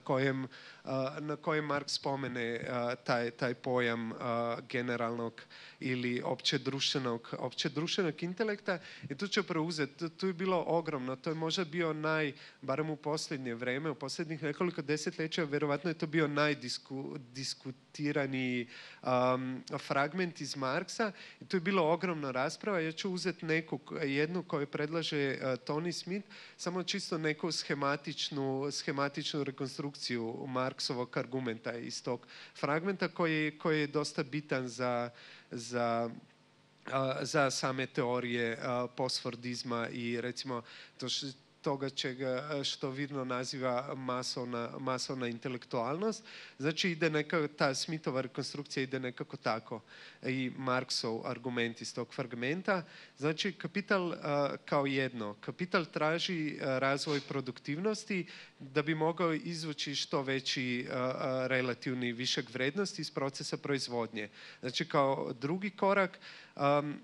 kojem Marks spomene taj pojam generalnog ili opće društvenog intelekta. I tu će preuzeti, tu je bilo ogromno, to je možda bio barem u posljednje vreme, u posljednjih nekoliko desetljeća, verovatno je to bio najdiskutirani fragment iz Marksa. I tu je bilo ogromna rasprava, ja ću uzeti jednu koju predlaže Tony Smith, samo čisto neku schematičnu rekonstrukciju Marksovog argumenta iz tog fragmenta koji je dosta bitan za same teorije postfordizma i recimo toga čega što Virno naziva masovna intelektualnost. Znači, ide nekako, ta Smithova rekonstrukcija ide nekako tako i Marksov argument iz tog fragmenta. Znači, kapital kao jedno. Kapital traži razvoj produktivnosti da bi mogao izvući što veći relativni višak vrednosti iz procesa proizvodnje. Znači, kao drugi korak,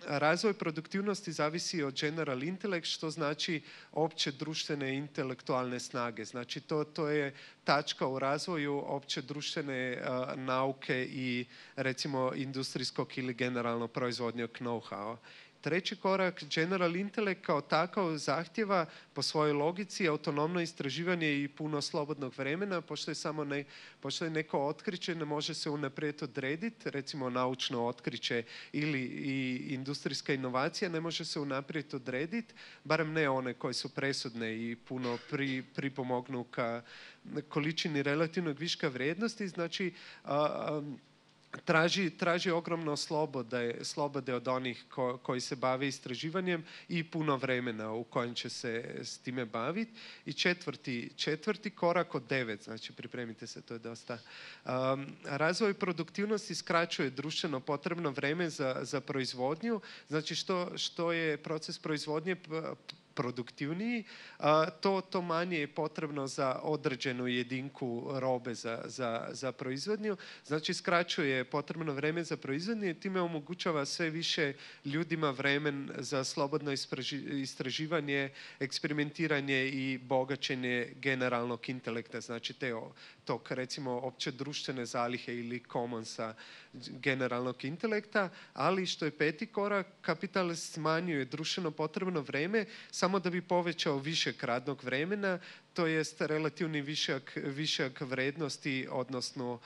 razvoj produktivnosti zavisi od general intelekt, što znači opće društvene intelektualne snage. Znači, to je tačka u razvoju opće društvene nauke i, recimo, industrijskog ili generalno proizvodnjog know-how. Treći korak, general intelekt kao takav zahtjeva po svojoj logici autonomno istraživanje i puno slobodnog vremena, pošto je neko otkriće, ne može se unaprijed odrediti, recimo naučno otkriće ili i industrijska inovacija, ne može se unaprijed odrediti, barem ne one koje su presudne i puno pripomognu ka količini relativnog viška vrijednosti. Znači, traži ogromno slobode od onih koji se bave istraživanjem i puno vremena u kojem će se s time baviti. I četvrti korak od 9, znači pripremite se, to je dosta. Razvoj produktivnosti skraćuje društveno potrebno vreme za proizvodnju, znači što je proces proizvodnje produktivniji, to manje je potrebno za određenu jedinku robe za proizvodnju. Znači, skraćuje potrebno vreme za proizvodnju i time omogućava sve više ljudima vremen za slobodno istraživanje, eksperimentiranje i bogaćenje generalnog intelekta, znači tog, recimo, opće društvene zalihe ili commonsa generalnog intelekta, ali što je peti korak, kapital smanjuje društveno potrebno vreme samo da bi povećao višak radnog vremena, to jest relativni višak vrednosti, odnosno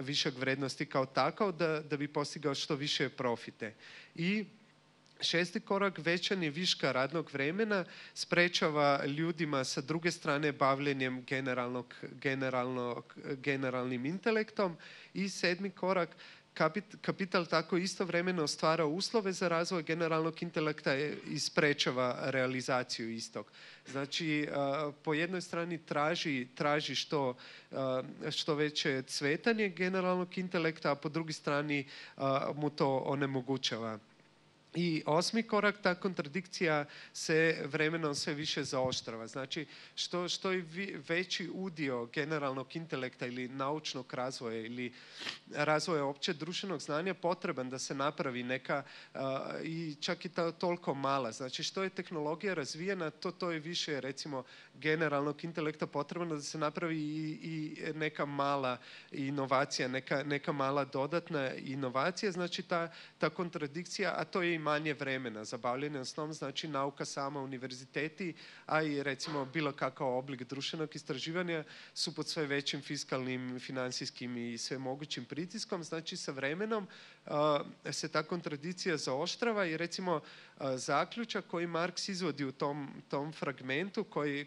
višak vrednosti kao takav, da bi postigao što više profite. I šesti korak, većanje viška radnog vremena sprečava ljudima sa druge strane bavljenjem generalnim intelektom. I sedmi korak, kapital tako istovremeno stvara uslove za razvoj generalnog intelekta i sprečava realizaciju istog. Znači, po jednoj strani traži što veće cvetanje generalnog intelekta, a po drugoj strani mu to onemogućava. I osmi korak, ta kontradikcija se vremenom sve više zaoštrava. Znači, što je veći udio generalnog intelekta ili naučnog razvoja ili razvoja opće društvenog znanja potreban da se napravi neka i čak i toliko mala. Znači, što je tehnologija razvijena, to je više, recimo, generalnog intelekta potrebno da se napravi i neka mala inovacija, neka mala dodatna inovacija. Znači, ta kontradikcija, a to je i manje vremena za bavljenje snom, znači nauka sama, univerziteti, a i recimo bilo kakav oblik društvenog istraživanja su pod sve većim fiskalnim, finansijskim i sve mogućim pritiskom. Znači, sa vremenom se ta kontradikcija zaoštrava i recimo zaključak koji Marks izvodi u tom fragmentu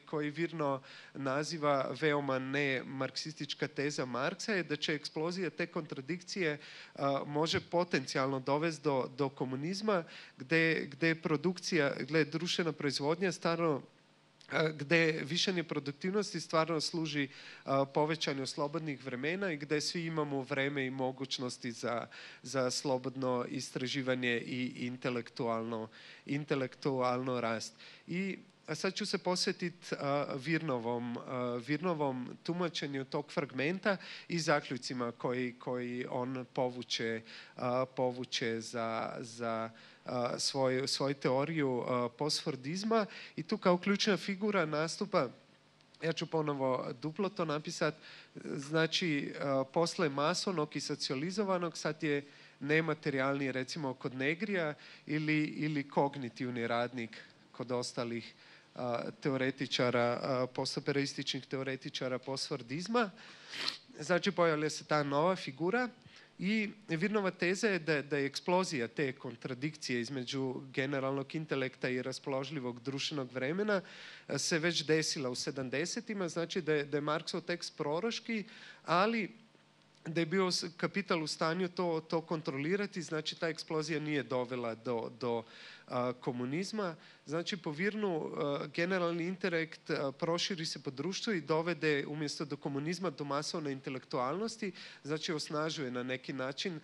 koji Virno naziva veoma ne-marksistička teza Marksa je da će eksplozija te kontradikcije može potencijalno dovesti do komunizma gde je produkcija, društvena proizvodnja stvarno, gde višanje produktivnosti stvarno služi povećanju slobodnih vremena i gde svi imamo vreme i mogućnosti za slobodno istraživanje i intelektualno rast. I sad ću se posvetiti Virnovom tumačenju tog fragmenta i zaključcima koji on povuče za svoju teoriju postfordizma. I tu kao ključna figura nastupa, ja ću ponovo duplo to napisati, znači posle masonog i socijalizovanog sad je nematerijalni, recimo kod Negrija, ili kognitivni radnik kod ostalih teoretičara, postoperaističnih teoretičara postfordizma. Znači, pojavlja se ta nova figura i Virnova teza je da je eksplozija te kontradikcije između generalnog intelekta i raspoložljivog društvenog vremena se već desila u 70-ima, znači da je Marksov tekst proroški, ali da je bio kapital u stanju to kontrolirati, znači ta eksplozija nije dovela do komunizma. Znači, po Virnu, generalni intelekt proširi se po društvu i dovede umjesto do komunizma do masovne intelektualnosti, znači osnažuje na neki način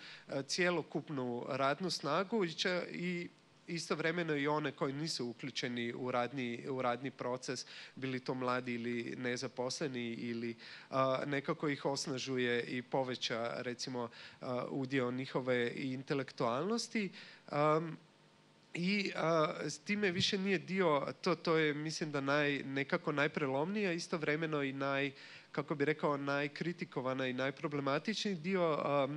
cijelokupnu radnu snagu i istovremeno i one koji nisu uključeni u radni proces, bili to mladi ili nezaposleni, ili nekako ih osnažuje i poveća, recimo, udio njihove intelektualnosti. I s time više nije dio, to je, mislim, da nekako najprelomnija, istovremeno i kako bi rekao, najkritikovana i najproblematični dio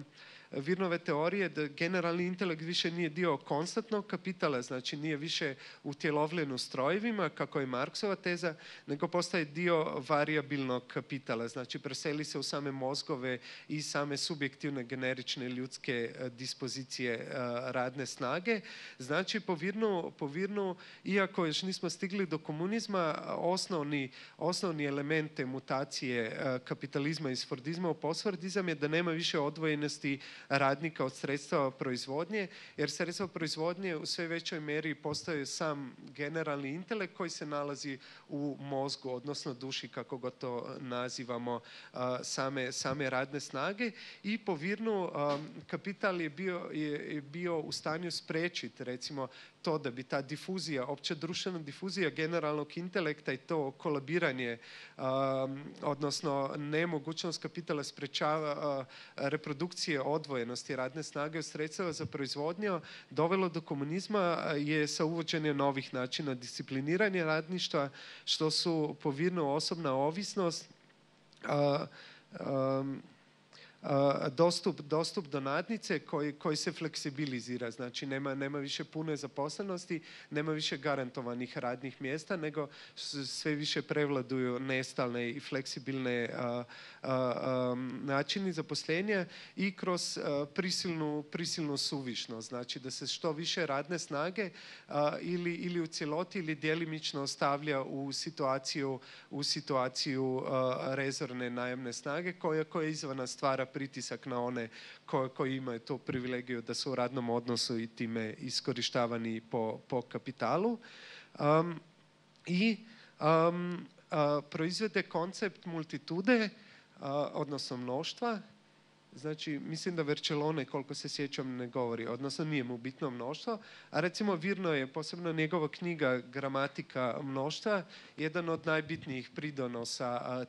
Virnove teorije, da generalni intelekt više nije dio konstantnog kapitala, znači nije više utjelovljen u strojevima, kako je Marksova teza, nego postaje dio variabilnog kapitala, znači preseli se u same mozgove i same subjektivne generične ljudske dispozicije radne snage. Znači, po Virnu, iako još nismo stigli do komunizma, osnovni elemente mutacije kapitalizma iz fordizma u postfordizam je da nema više odvojenosti radnika od sredstva proizvodnje, jer sredstva proizvodnje u sve većoj meri postaje sam generalni intelekt koji se nalazi u mozgu, odnosno duši, kako god to nazivamo, same radne snage. I po Virnu, kapital je bio u stanju sprečiti, recimo, to da bi ta difuzija, opće društvena difuzija generalnog intelekta i to kolabiranje, odnosno nemogućnost kapitala sprečava reprodukcije odvojenosti radne snage od sredstava za proizvodnju, dovelo do komunizma je sa uvođenjem novih načina discipliniranja radništva, što su po Virnu osobna ovisnost, dostup do nadnice koji se fleksibilizira, znači nema više pune zaposlenosti, nema više garantovanih radnih mjesta, nego sve više prevladuju nestalne i fleksibilne načini zaposlenja i kroz prisilnu suvišnost, znači da se što više radne snage ili u cjeloti ili djelimično stavlja u situaciju rezervne najamne snage koja izvana stvara pritisak na one koji imaju tu privilegiju da su u radnom odnosu i time iskorištavani po kapitalu. I proizvede koncept multitude, odnosno mnoštva. Znači, mislim da Vercellone, koliko se sjećam, ne govori, odnosno nije mu bitno mnoštvo, a recimo Virno je, posebno njegova knjiga Gramatika mnoštva, jedan od najbitnijih pridonosa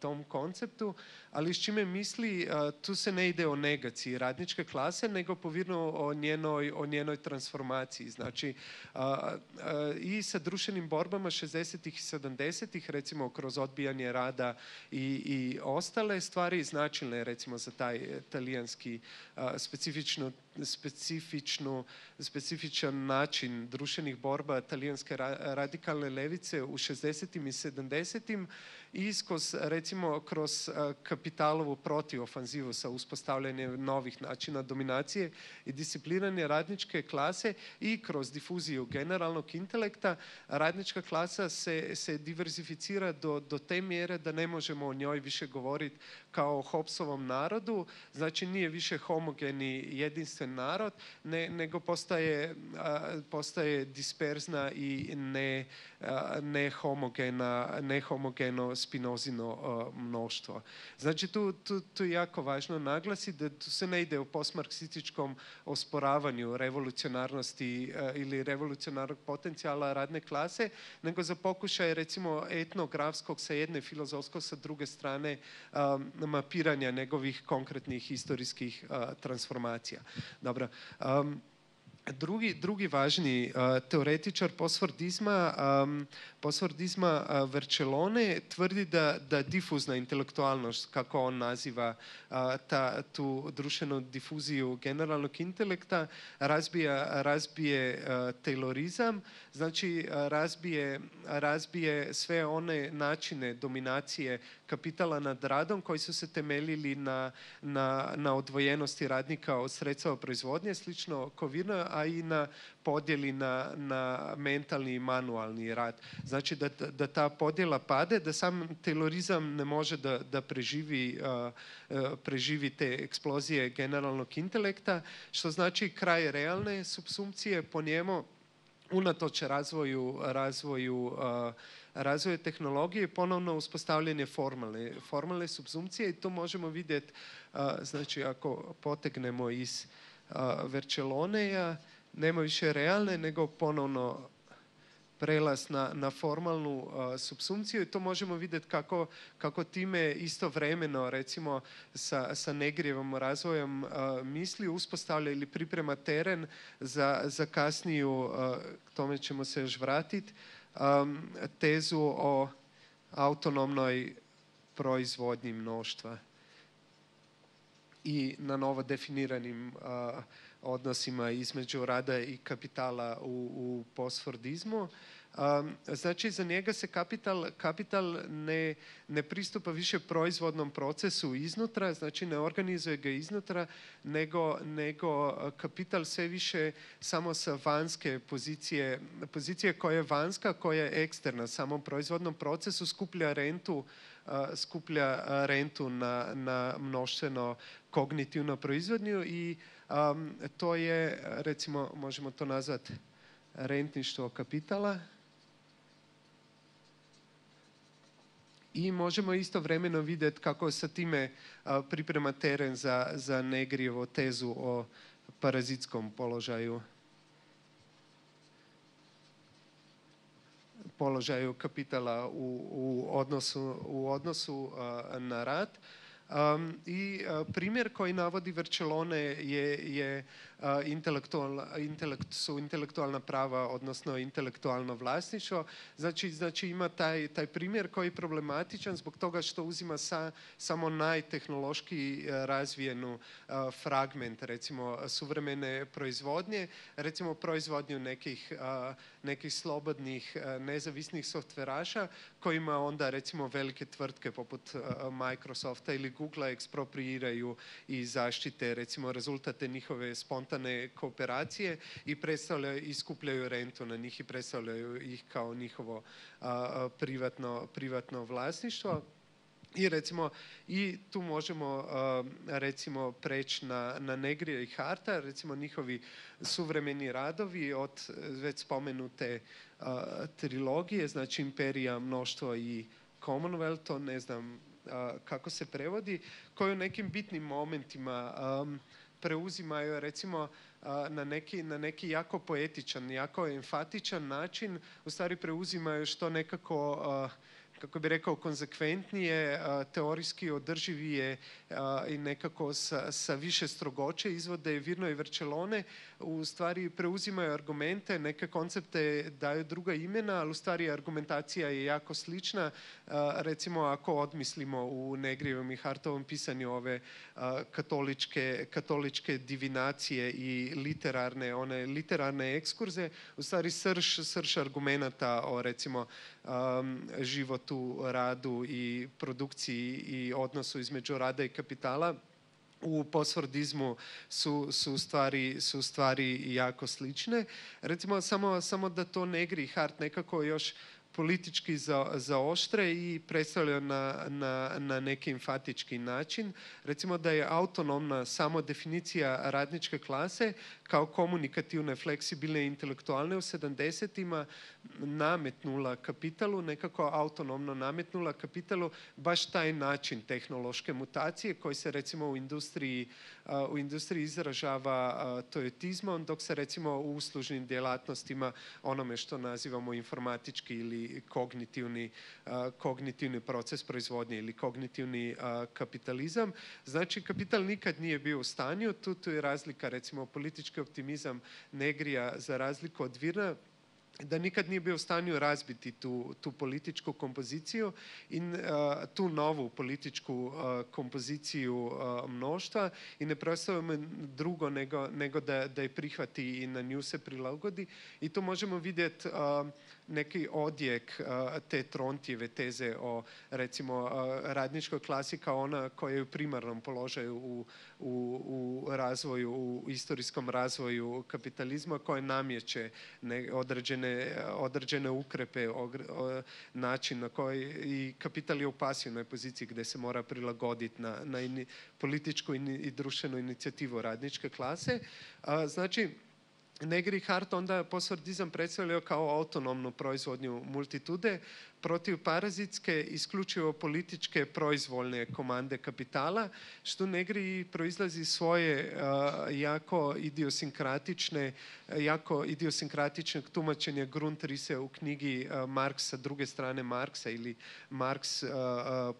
tom konceptu, ali s čime misli, tu se ne ide o negaciji radničke klase, nego po Virnu o njenoj transformaciji. Znači, i sa društvenim borbama 60-ih i 70-ih, recimo kroz odbijanje rada i ostale stvari, značilne, recimo, za taj talijanski specifičan način društvenih borba talijanske radikalne levice u 60-im i 70-im i recimo kroz kapitalovu protiofanzivu sa uspostavljanjem novih načina dominacije i discipliniranja radničke klase i kroz difuziju generalnog intelekta radnička klasa se diversificira do te mjere da ne možemo o njoj više govoriti kao o Hobbesovom narodu, znači nije više homogeni jedinstven narod, nego postaje disperzna i nehomogeno spinozino mnoštvo. Znači, tu je jako važno naglasiti da tu se ne ide o postmarksističkom osporavanju revolucionarnosti ili revolucionarnog potencijala radne klase, nego za pokušaj, recimo, etnografskog sa jedne, filozofskog sa druge strane mapiranja njegovih konkretnih historijskih transformacija. Dobro. Drugi važni teoretičar postfordizma Vercellone tvrdi da difuzna intelektualnost, kako on naziva tu društvenu difuziju generalnog intelekta, razbije taylorizam, znači razbije sve one načine dominacije kapitala nad radom koji su se temeljili na odvojenosti radnika od sredstava proizvodnje, slično kao Virno, a i na podjeli na mentalni i manualni rad. Znači da ta podjela pade, da sam taylorizam ne može da preživi te eksplozije generalnog intelekta, što znači kraj realne supsumpcije po njemu, unatoč razvoju tehnologije, ponovno uspostavljanje formalne supsumpcije i to možemo vidjeti, znači ako potegnemo iz Vercelloneja, nema više realne, nego ponovno prelaz na formalnu supsumpciju i to možemo vidjeti kako time istovremeno, recimo, sa Negrijevom razvojem misli uspostavlja ili priprema teren za kasniju, tome ćemo se još vratiti, tezu o autonomnoj proizvodnji mnoštva i na novo definiranim odnosima između rada i kapitala u postfordizmu. Znači, za njega se kapital ne pristupa više proizvodnom procesu iznutra, znači ne organizuje ga iznutra, nego kapital sve više samo sa vanjske pozicije koja je vanjska, koja je eksterna samom proizvodnom procesu, skuplja rentu na mnoštveno kognitivnu proizvodnju i to je, recimo, možemo to nazvati rentništvo kapitala. I možemo istovremeno vidjeti kako sa time priprema teren za Negrijevo tezu o parazitskom položaju položaju kapitala u odnosu na rad. I primjer koji navodi Vercellone su intelektualna prava, odnosno intelektualno vlasništvo. Znači ima taj primjer koji je problematičan zbog toga što uzima samo najtehnološki razvijenu fragment, recimo, suvremene proizvodnje, recimo proizvodnju nekih slobodnih, nezavisnih softveraša kojima onda, recimo, velike tvrtke poput Microsofta ili Googlea ekspropriiraju i zaštite, recimo, rezultate njihove spontane kooperacije i skupljaju rentu na njih i predstavljaju ih kao njihovo privatno vlasništvo. I tu možemo, recimo, preći na Negrija i Harta, recimo njihovi suvremeni radovi od već spomenute trilogije, znači Imperija, Mnoštvo i Commonwealth, to ne znam kako se prevodi, koji u nekim bitnim momentima preuzimaju, recimo, na neki jako poetičan, jako enfatičan način, u stvari preuzimaju što nekako, kako bi rekao, konzekventnije, teorijski održivije i nekako sa više strogoće izvode Virno i Vercellone, u stvari preuzimaju argumente, neke koncepte daju druga imena, ali u stvari argumentacija je jako slična. Recimo, ako odmislimo u Negrijevom i Hartovom pisanju ove katoličke divinacije i literarne ekskurze, u stvari srž argumenta o, recimo, životu, radu i produkciji i odnosu između rada i kapitala u postvrdizmu su stvari jako slične. Recimo, samo da to Negri i Hardt nekako još politički zaoštre i predstavljaju na neki enfatički način. Recimo da je autonomna samo definicija radničke klase kao komunikativne, fleksibilne i intelektualne u 70-ima nametnula kapitalu, nekako autonomno nametnula kapitalu baš taj način tehnološke mutacije koji se, recimo, u industriji izražava toyotizmom, dok se, recimo, u uslužnim djelatnostima onome što nazivamo informatički ili kognitivni proces proizvodnje ili kognitivni kapitalizam. Znači, kapital nikad nije bio u stanju, tu je razlika, recimo, politički optimizam Negrija za razliku od Virna, da nikad nije bio u stanju razbiti tu političku kompoziciju i tu novu političku kompoziciju mnoštva i ne predstavljamo drugo nego da je prihvati i na nju se prilagodi. I tu možemo vidjeti neki odjek te Trontijeve teze o, recimo, radničkoj klasi kao ona koja je u primarnom položaju u razvoju, u istorijskom razvoju kapitalizma, koja namjeće određene ukrepe, način na koji i kapital je u pasivnoj poziciji gdje se mora prilagoditi na političku i društvenu inicijativu radničke klase. Znači, Negri i Hardt onda postvrdizam predstavljaju kao autonomnu proizvodnju multitude protiv parazitske, isključivo političke, proizvoljne komande kapitala, što Negri proizlazi svoje jako idiosinkratičnog tumačenja Grundrisse u knjigi Marks sa druge strane Marksa ili Marks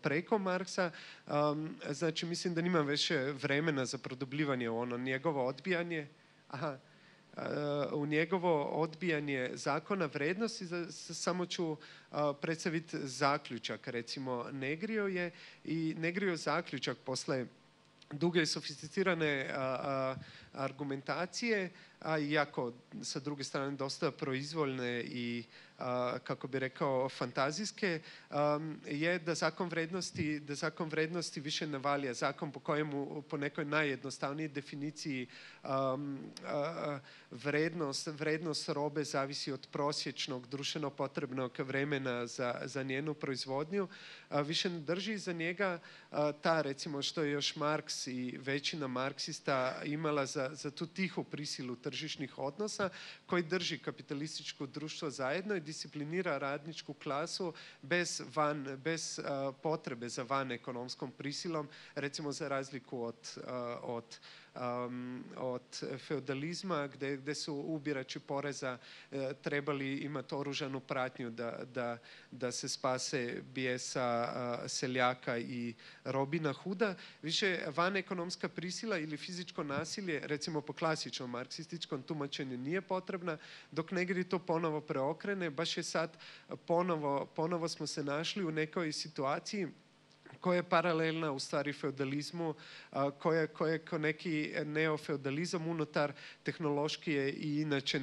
preko Marksa. Znači, mislim da nimam više vremena za produbljivanje ono njegovo odbijanje. U njegovo odbijanje zakona vrednosti, samo ću predstaviti zaključak. Recimo, Negrijev zaključak posle duge i sofisticirane argumentacije, a iako sa druge strane dosta proizvoljne i, kako bi rekao, fantazijske, je da zakon vrednosti više ne valja. Zakon po kojemu, po nekoj najjednostavniji definiciji, vrednost robe zavisi od prosječnog društveno potrebnog vremena za njenu proizvodnju, više ne drži. Za njega ta, recimo, što je još Marks i većina marksista imala za za tu tihu prisilu tržišnih odnosa koji drži kapitalističko društvo zajedno i disciplinira radničku klasu bez potrebe za van ekonomskom prisilom, recimo za razliku od feudalizma gde su ubirači poreza trebali imati oružanu pratnju da se spase bijesa seljaka i Robina Huda. Više van ekonomska prisila ili fizičko nasilje, recimo po klasičnom marksističkom tumačenju, nije potrebna, dok Negri to ponovo preokrene. Baš je sad ponovo smo se našli u nekoj situaciji koja je paralelna u stvari feudalizmu, koja je kao neki neofeudalizam unutar tehnološki je i inače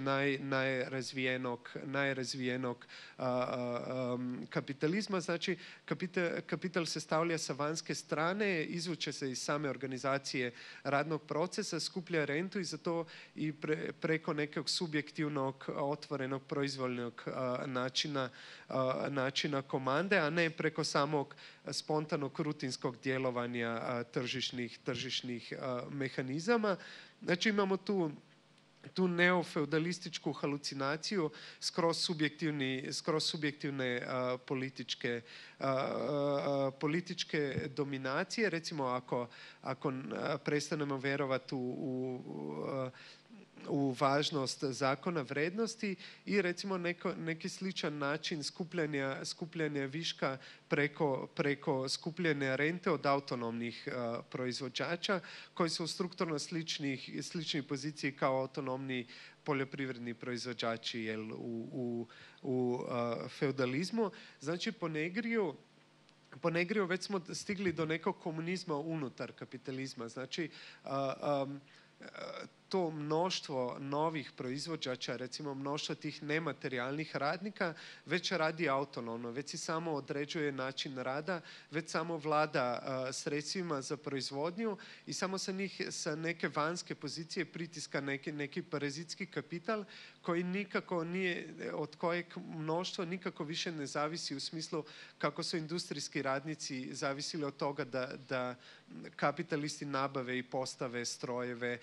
najrazvijenog kapitalizma. Znači, kapital se stavlja sa vanjske strane, izvuče se iz same organizacije radnog procesa, skuplja rentu i zato i preko nekog subjektivnog, otvorenog, proizvoljnog načina komande, a ne preko samog spontanog rutinskog djelovanja tržišnih mehanizama. Znači imamo tu neofeudalističku halucinaciju skroz subjektivne političke dominacije. Recimo ako prestanemo vjerovati u važnost zakona vrednosti i recimo neki sličan način skupljanja viška preko skupljene rente od autonomnih proizvođača koji su strukturno slični poziciji kao autonomni poljoprivredni proizvođači u feudalizmu. Znači po Negriju već smo stigli do nekog komunizma unutar kapitalizma. Znači to mnoštvo novih proizvođača, recimo mnoštvo tih nematerijalnih radnika, već radi autonomno, već si samo određuje način rada, već samo vlada sredstvima za proizvodnju i samo sa neke vanjske pozicije pritiska neki parazitski kapital koji nikako nije, od kojeg mnoštvo nikako više ne zavisi u smislu kako su industrijski radnici zavisili od toga da kapitalisti nabave i postave strojeve,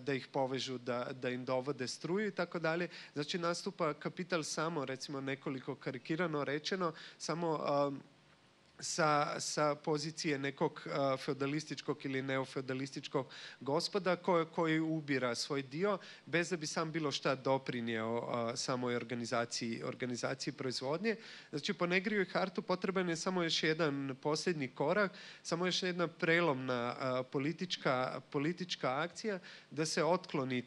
da ih povežu, da im dovode struju i tako dalje. Znači nastupa kapital samo, recimo nekoliko karikirano rečeno, samo sa pozicije nekog feudalističkog ili neofeudalističkog gospoda koji ubira svoj dio bez da bi sam bilo šta doprinio samoj organizaciji proizvodnje. Znači po Negriju i Hartu potreban je samo još jedan posljednji korak, samo još jedna prelomna politička akcija da se otkloni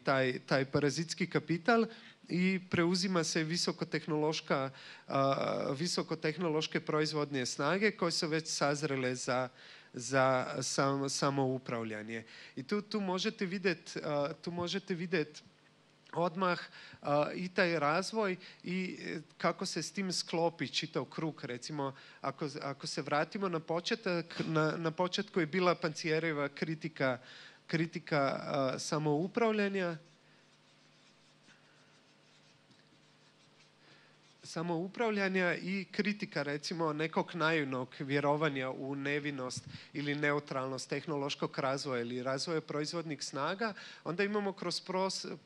taj parazitski kapital i preuzima se visokotehnološke proizvodne snage koje su već sazrele za samoupravljanje. I tu možete vidjeti odmah i taj razvoj i kako se s tim sklopi čitav krug. Recimo, ako se vratimo na početak, na početku je bila Panzierijeva kritika samoupravljanja, i kritika recimo nekog naivnog vjerovanja u nevinost ili neutralnost tehnološkog razvoja ili razvoja proizvodnih snaga, onda imamo kroz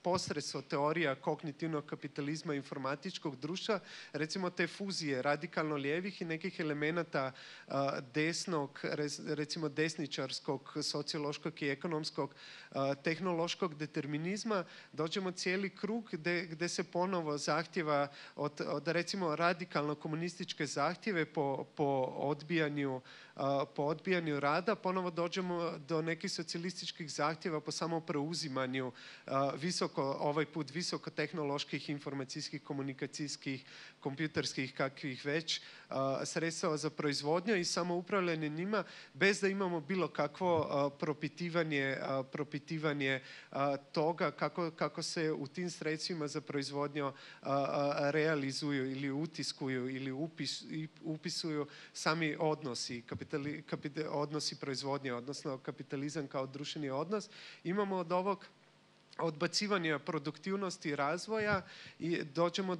posredstvo teorija kognitivnog kapitalizma informatičkog društva, recimo te fuzije radikalno lijevih i nekih elemenata desnog, recimo desničarskog, sociološkog i ekonomskog, tehnološkog determinizma, dođemo cijeli krug gde se ponovo zahtjeva od recimo radikalno komunističke zahtjeve po odbijanju rada, ponovo dođemo do nekih socijalističkih zahtjeva po samo preuzimanju ovaj put visokotehnoloških, informacijskih, komunikacijskih, kompjuterskih, kakvih već, sredstava za proizvodnju i samoupravljanje njima bez da imamo bilo kakvo propitivanje toga kako se u tim sredstvima za proizvodnju realizuju ili utiskuju ili upisuju sami odnosi proizvodnje, odnosno kapitalizam kao društveni odnos. Imamo od ovog odbacivanja produktivnosti i razvoja i dođemo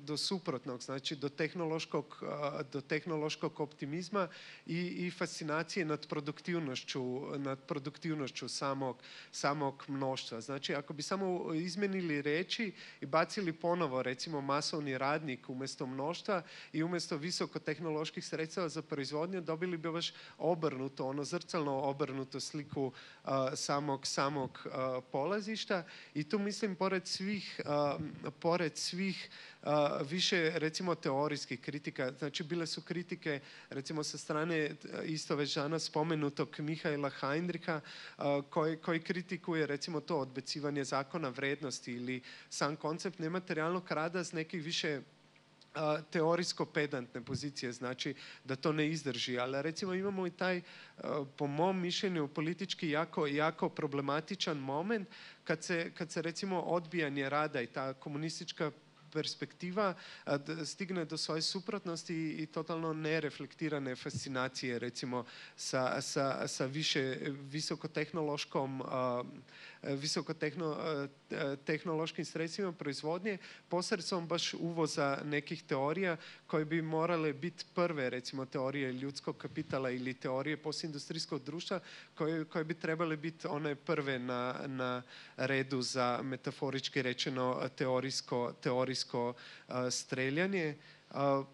do suprotnog, znači do tehnološkog optimizma i fascinacije nad produktivnošću samog mnoštva. Znači, ako bi samo izmenili reči i bacili ponovo, recimo, masovni radnik umjesto mnoštva i umjesto visokotehnoloških sredstava za proizvodnju, dobili bi baš obrnuto, ono zrcalno obrnuto sliku samog pola. I tu mislim, pored svih više, recimo, teorijskih kritika, znači bile su kritike, recimo, sa strane isto već danas spomenutog Mihajla Heinricha, koji kritikuje, recimo, to odbacivanje zakona vrednosti ili sam koncept nematerijalnog rada s nekih više teorijsko-pedantne pozicije, znači da to ne izdrži, ali recimo imamo i taj, po mom mišljenju, politički jako problematičan moment kad se recimo odbijanje rada i ta komunistička perspektiva stigne do svoje suprotnosti i totalno nereflektirane fascinacije, recimo, sa više visokotehnološkim sredstvima proizvodnje posredstvom baš uvoza nekih teorija koje bi morale biti prve, recimo, teorije ljudskog kapitala ili teorije postindustrijskog društva koje bi trebale biti one prve na redu za, metaforički rečeno, teorijsko streljanje.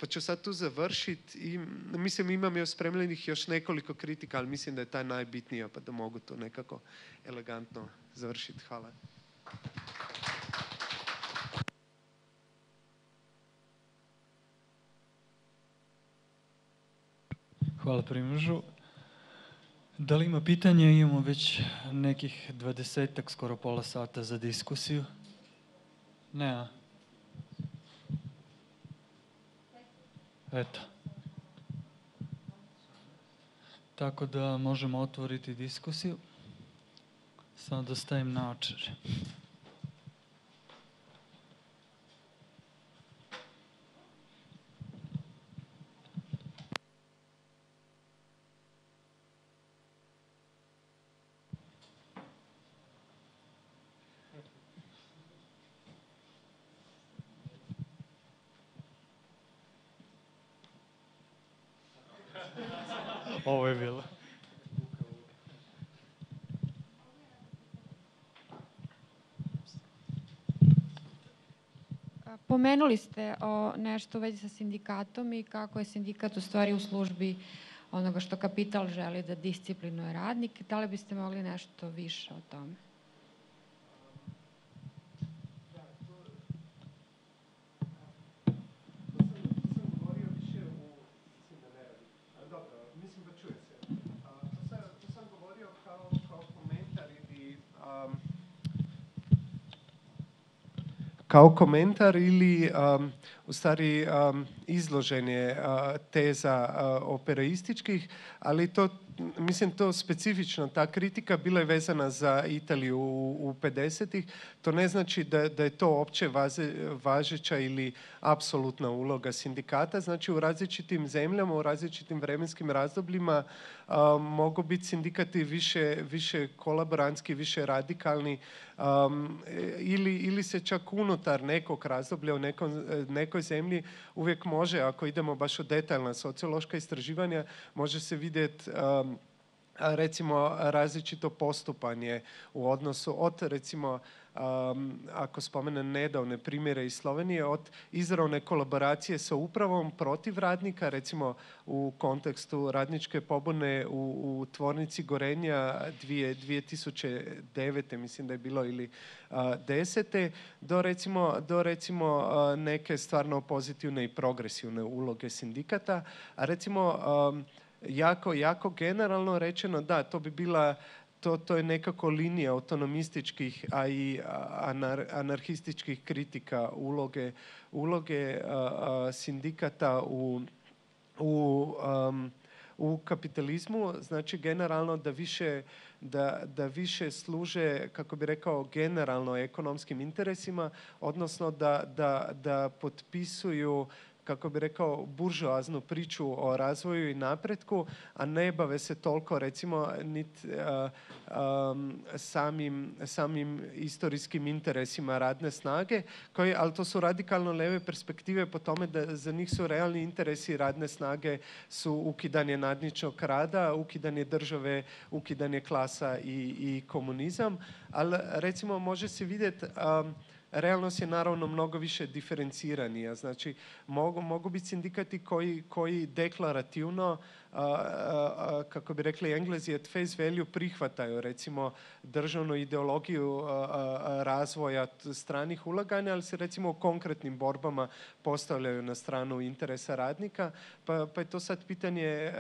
Pa ću sad tu završiti. Mislim, imam još spremljenih još nekoliko kritika, ali mislim da je ta najbitnija, pa da mogu to nekako elegantno završiti. Hvala. Hvala, Primožu. Da li ima pitanja? Imamo već nekih 20-ak, skoro pola sata za diskusiju. Ne, a? Eto. Tako da možemo otvoriti diskusiju. Samo da stavim naočare. Ovo je bilo. Pomenuli ste nešto u vezi sa sindikatom i kako je sindikat u stvari u službi onoga što kapital želi, da disciplinuje radnik. Da li biste mogli nešto više o tome? Kao komentar ili u stvari izloženje teza operaističkih, ali to, mislim, to specifično, ta kritika bila je vezana za Italiju u 50-ih, to ne znači da je to opće važeća ili apsolutna uloga sindikata, znači u različitim zemljama, u različitim vremenskim razdobljima mogu biti sindikati više kolaborantski, više radikalni ili se čak unutar nekog razdoblja u nekoj zemlji uvijek može, ako idemo baš u detaljna sociološka istraživanja, može se vidjeti recimo različito postupanje u odnosu od, recimo, ako spomenem nedavne primjere iz Slovenije, od izravne kolaboracije sa upravom protiv radnika, recimo u kontekstu radničke pobune u tvornici Gorenja 2009. mislim da je bilo, ili 2010. do recimo neke stvarno pozitivne i progresivne uloge sindikata. A recimo jako generalno rečeno, da, to bi bila, to je nekako linija autonomističkih, a i anarhističkih kritika uloge sindikata u kapitalizmu, znači generalno da više služe, kako bi rekao, generalno ekonomskim interesima, odnosno da potpisuju kako bi rekao, buržoaznu priču o razvoju i napretku, a ne bave se toliko, recimo, niti samim istorijskim interesima radne snage, koji, ali to su radikalno leve perspektive po tome da za njih su realni interesi radne snage su ukidanje nadničnog rada, ukidanje države, ukidanje klasa i komunizam. Ali, recimo, može se vidjeti... Realnost je naravno mnogo više diferenciranija. Znači, mogu biti sindikati koji deklarativno, kako bi rekli Englezi, at face value prihvataju, recimo, državnu ideologiju razvoja stranih ulaganja, ali se, recimo, u konkretnim borbama postavljaju na stranu interesa radnika. Pa je to sad pitanje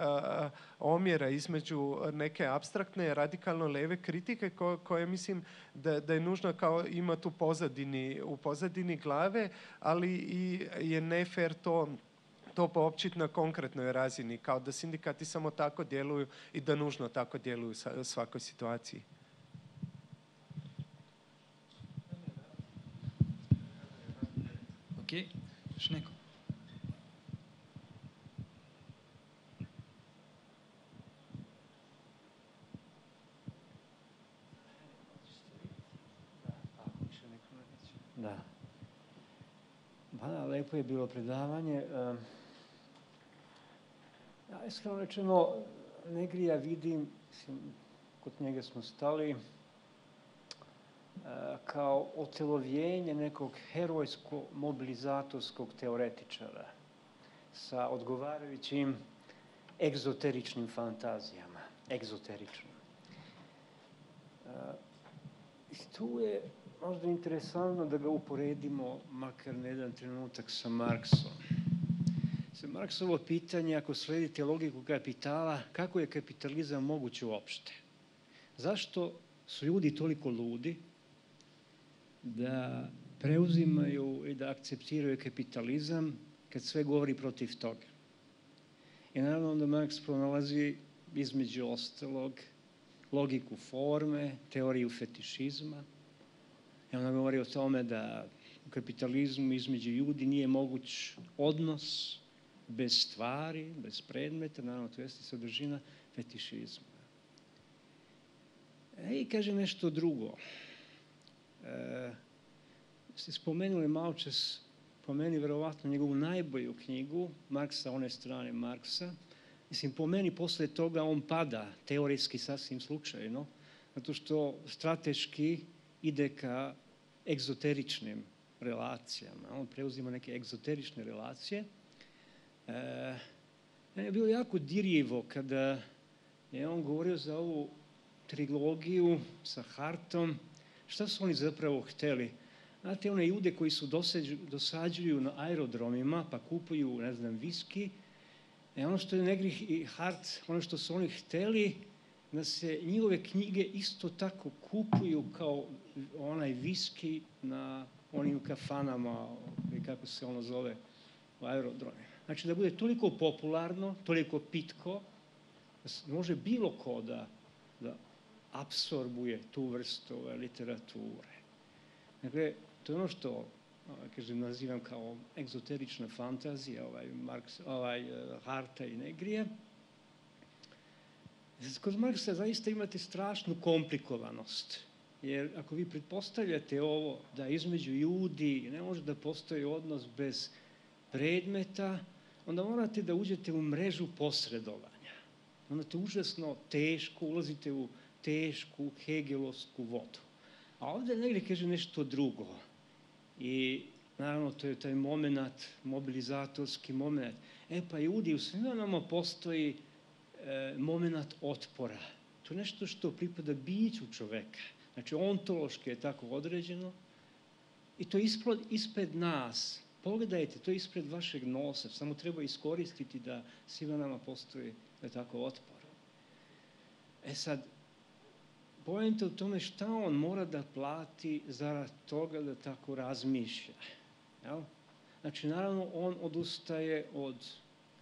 omjera između neke apstraktne, radikalno leve kritike koje, mislim, da je nužno kao imati u pozadini glave, ali i je nefer to poopćiti na konkretnoj razini, kao da sindikati samo tako djeluju i da nužno tako djeluju u svakoj situaciji. Ok, još neko? Da. Pa, lepo je bilo predavanje. Ja, iskreno rečeno, Negrija vidim, kod njega smo stali, kao otelovljenje nekog herojsko-mobilizatorskog teoretičara sa odgovarajućim egzoteričnim fantazijama. Egzoteričnim. Tu je možda je interesantno da ga uporedimo, makar na jedan trenutak, sa Marksom. Marksovo pitanje, ako sledite logiku kapitala, kako je kapitalizam moguće uopšte? Zašto su ljudi toliko ludi da preuzimaju i da akceptiraju kapitalizam kad sve govori protiv toga? I naravno onda Marks pronalazi, između ostalog, logiku forme, teoriju fetišizma. Ona govori o tome da u kapitalizmu između ljudi nije moguć odnos bez stvari, bez predmeta, naravno to jeste sadržina fetišizma. I kaže nešto drugo. Ste spomenuli malčas, po meni verovatno njegovu najbolju knjigu, Marksa, one strane Marksa. Mislim, po meni posle toga on pada, teorijski sasvim slučajno, zato što strateški ide ka egzoteričnim relacijama. On preuzima neke egzoterične relacije. Je bilo jako dirljivo kada je on govorio za ovu trilogiju sa Hartom. Šta su oni zapravo hteli? Znate, one ljude koji su dosađuju na aerodromima, pa kupuju, ne znam, viski. Ono što je Negri i Hart, ono što su oni hteli, da se njihove knjige isto tako kupuju kao onaj viski na onim kafanama, kako se ono zove, u aerodrome. Znači, da bude toliko popularno, toliko pitko, da može bilo ko da apsorbuje tu vrstu literature. Dakle, to je ono što nazivam kao egzoterična fantazija Harta i Negrije. Kod Marksa zaista imate strašnu komplikovanost, jer ako vi pretpostavljate ovo da između ljudi ne može da postoji odnos bez predmeta, onda morate da uđete u mrežu posredovanja. Onda to je užasno teško, ulazite u tešku hegelovsku vodu. A ovde Negri kaže nešto drugo. I naravno to je taj moment, mobilizatorski moment. Pa ljudi, u svima nama postoji moment otpora. To je nešto što pripada biću čoveka. Znači, ontološki je tako određeno i to je ispred nas. Pogledajte, to je ispred vašeg nosa. Samo treba iskoristiti da svima nama postoji tako otpor. Sad, pojenta u tome šta on mora da plati zarad toga da tako razmišlja. Znači, naravno, on odustaje od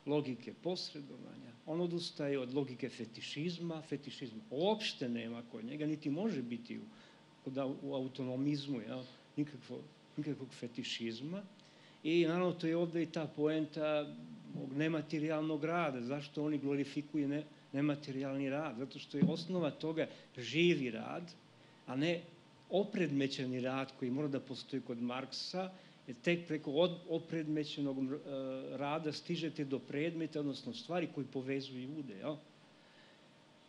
logike posredovanja, on odustaje od logike fetišizma, fetišizma uopšte nema kod njega, niti može biti u autonomizmu nikakvog fetišizma, I naravno to je ovde i ta poenta nematerijalnog rada. Zašto oni glorifikuju nematerijalni rad? Zato što je osnova toga živi rad, a ne opredmećeni rad koji mora da postoji kod Marksa, jer tek preko opredmećenog rada stižete do predmeta, odnosno stvari koji povezuju ljude.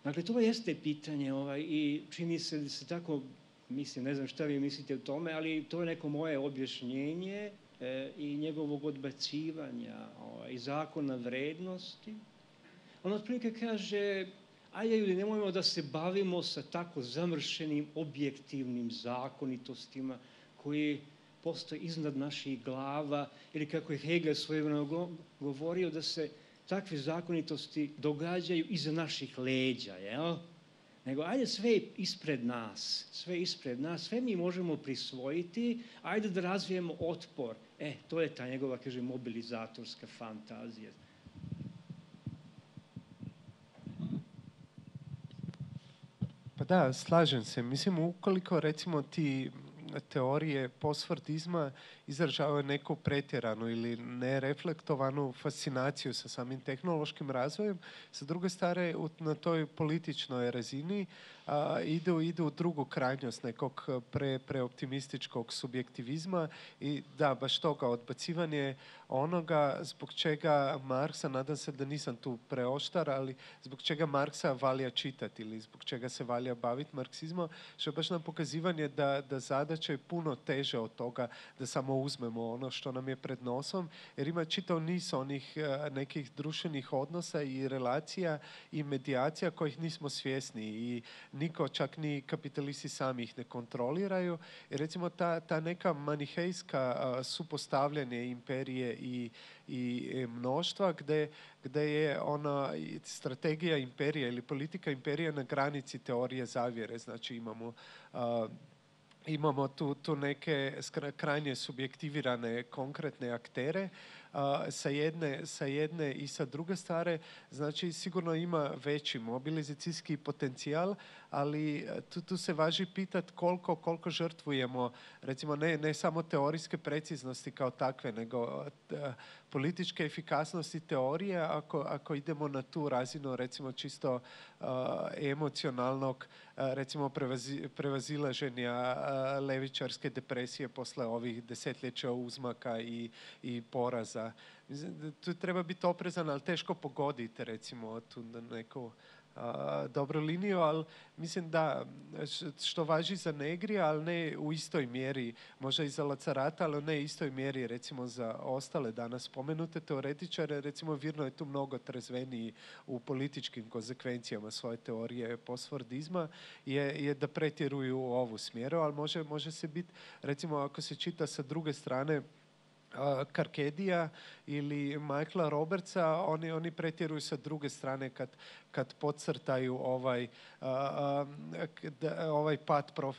Dakle, to jeste pitanje i čini se da se tako, mislim, ne znam šta vi mislite o tome, ali to je neko moje objašnjenje i njegovog odbacivanja i zakona vrednosti. On otprilike kaže, ajde ljudi, nemojmo da se bavimo sa tako zamršenim objektivnim zakonitostima koji postoje iznad naših glava, ili kako je Hegel svojevremeno govorio, da se takve zakonitosti događaju iza naših leđa, jel? Nego, ajde sve ispred nas, sve ispred nas, sve mi možemo prisvojiti, ajde da razvijemo otpor. To je ta njegova, kaže, mobilizatorska fantazija. Pa da, slažem se. Mislim, ukoliko, recimo, ti teorije postfordizma izražavaju neku pretjeranu ili nereflektovanu fascinaciju sa samim tehnološkim razvojem, sa druge strane na toj političnoj razini ide u drugu krajnjost nekog preoptimističkog subjektivizma i da, baš toga, odbacivanje onoga zbog čega Marksa, nadam se da nisam tu preoštar, ali zbog čega Marksa valja čitati ili zbog čega se valja baviti marksizmom, što je baš nam pokazivanje da zadaća je puno teže od toga da samo uzmemo ono što nam je pred nosom, jer ima čitav niz onih nekih društvenih odnosa i relacija i medijacija kojih nismo svjesni i niko, čak ni kapitalisti sami ih ne kontroliraju. I recimo ta neka manihejska supostavljanje imperije i mnoštva gde je ona strategija imperije ili politika imperije na granici teorije zavjere. Znači imamo tu neke krajnje subjektivirane konkretne aktere sa jedne i sa druge strane, znači sigurno ima veći mobilizacijski potencijal, ali tu se važi pitati koliko žrtvujemo, recimo ne samo teorijske preciznosti kao takve, nego političke efikasnosti teorije, ako idemo na tu razinu, recimo čisto emocionalnog, recimo prevazilaženja levičarske depresije posle ovih desetljeća uzmaka i poraza. Tu treba biti oprezan, ali teško pogoditi, recimo, tu neku dobru liniju, ali mislim da, što važi za Negrija, ali ne u istoj mjeri, možda i za Lazzarata, ali ne u istoj mjeri, recimo, za ostale danas spomenute teoretičare. Recimo, Virno je tu mnogo trezveniji u političkim konsekvencijama svoje teorije postfordizma, je da pretjeruju u ovu smjeru, ali može se biti, recimo, ako se čita sa druge strane, Karkedija ili Michaela Robertsa, oni pretjeruju sa druge strane kad podcrtaju ovaj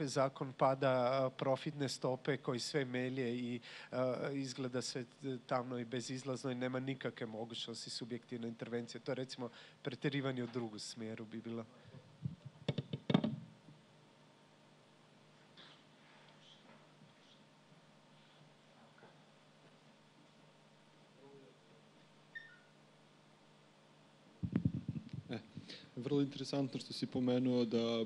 zakon pada profitne stope koji sve melje i izgleda sve tamno i bezizlazno i nema nikakve mogućnosti subjektivne intervencije. To je, recimo, pretjerivanje u drugu smjeru bi bilo. Vrlo interesantno što si pomenuo da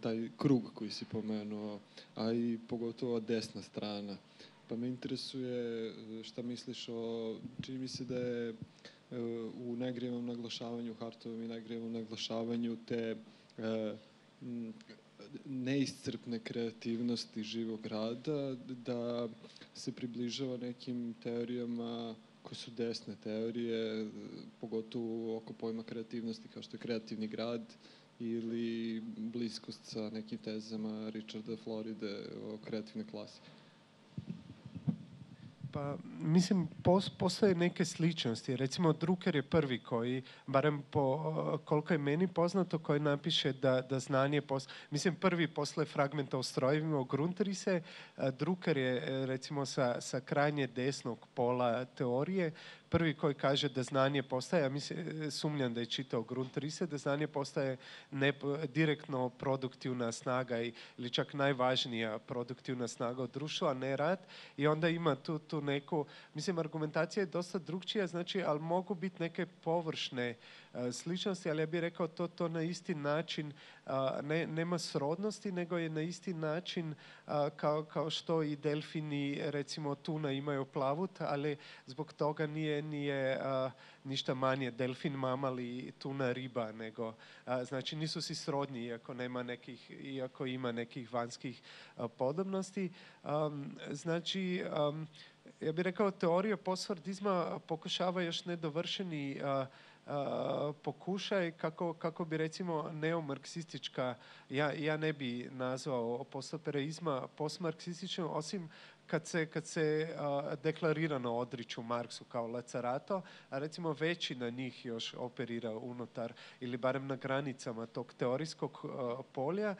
taj krug koji si pomenuo, a i pogotovo desna strana. Pa me interesuje šta misliš čini mi se da je u Negrijevom naglašavanju, Hartovom i Negrijevom naglašavanju te neiscrpne kreativnosti živog rada, da se približava nekim teorijama koje su desne teorije, pogotovo oko pojma kreativnosti, kao što je kreativni grad ili bliskost sa nekim tezama Richarda Floride o kreativnoj klasi. Pa, mislim, postoje neke sličnosti. Recimo, Drucker je prvi koji, barem koliko je meni poznato, koji napiše da znanje... Mislim, prvi posle fragmenta o strojevima, o Grundrisse, Drucker je, recimo, sa krajnje desnog pola teorije, prvi koji kaže da znanje postaje, ja mislim, sumnjam da je čitao Grundrisse, da znanje postaje direktno produktivna snaga ili čak najvažnija produktivna snaga od društva, a ne rad. I onda ima tu neku, mislim, argumentacija je dosta drugčija, znači, ali mogu biti neke površne sličnosti, ali ja bih rekao to na isti način nema srodnosti, nego je na isti način kao što i delfini, recimo tuna, imaju plavut, ali zbog toga nije ništa manje delfin mamal i tuna riba, nego znači nisu si srodni, iako ima nekih vanjskih podobnosti. Znači, ja bih rekao, teorija postfordizma pokušava još nedovršeni pokušaj, kako bi, recimo, neomarksistička, ja ne bi nazvao postoperaizma postmarksističnom, osim kad se deklarirano odriču Marksu kao Lazzarato, a recimo većina njih još operira unutar ili barem na granicama tog teorijskog polja.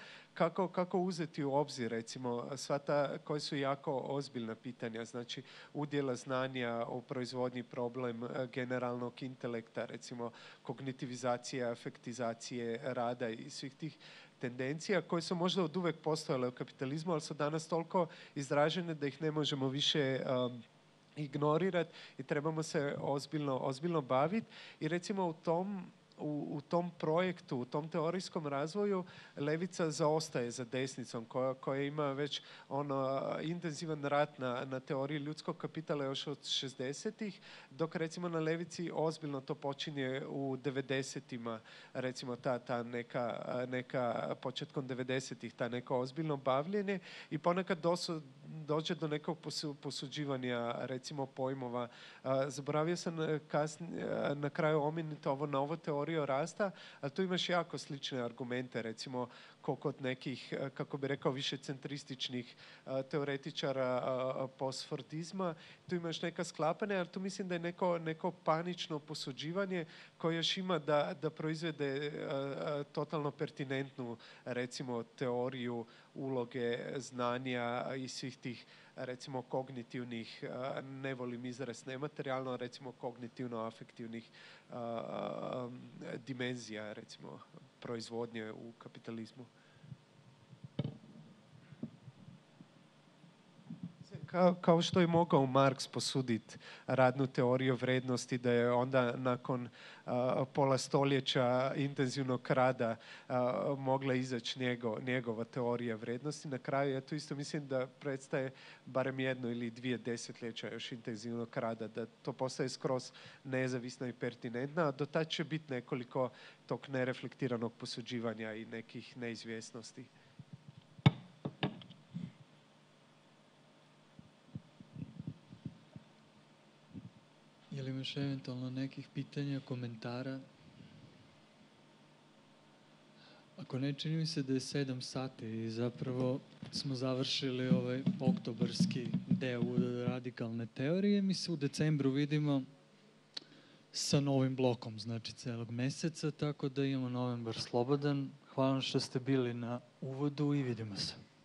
Kako uzeti u obzir, recimo, sva ta koja su jako ozbiljna pitanja, znači udjela znanja u proizvodnji, problem generalnog intelekta, recimo kognitivizacije, afektizacije rada i svih tih tendencija koje su možda od uvek postojale u kapitalizmu, ali su danas toliko izražene da ih ne možemo više ignorirati i trebamo se ozbiljno baviti. I recimo u tom projektu, u tom teorijskom razvoju, levica zaostaje za desnicom, koja ima već intenzivan rat na teoriji ljudskog kapitala još od 60-ih, dok recimo na levici ozbiljno to počinje u 90-ima, recimo ta neka početkom 90-ih, ta neko ozbiljno bavljenje i ponekad dođe do nekog posuđivanja, recimo, pojmova. Zaboravio sam na kraju omeniti ovo novo teoriju rasta, ali tu imaš jako slične argumente, recimo kod nekih, kako bi rekao, više centrističnih teoretičara postfordizma. Tu imaš neka sklapanja, ali tu mislim da je neko panično posuđivanje koje još ima da proizvede totalno pertinentnu, recimo, teoriju uloge znanja i svih tih, recimo, kognitivnih, ne volim izraz nematerijalno, recimo kognitivno-afektivnih dimenzija, recimo, proizvodnje u kapitalizmu. Kao što je mogao Marks posuditi radnu teoriju vrednosti, da je onda nakon pola stoljeća intenzivnog rada mogla izaći njegova teorija vrednosti. Na kraju, ja tu isto mislim da predstaje barem jedno ili dvije desetljeća još intenzivnog rada, da to postaje skroz nezavisna i pertinentna, a do tad će biti nekoliko tog nereflektiranog posuđivanja i nekih neizvjesnosti. Je li imaš eventualno nekih pitanja, komentara? Ako ne, čini mi se da je 7 sati i zapravo smo završili ovaj oktobarski deo radikalne teorije. Mi se u decembru vidimo sa novim blokom, znači celog meseca, tako da imamo novembar slobodan. Hvala što ste bili na uvodu i vidimo se.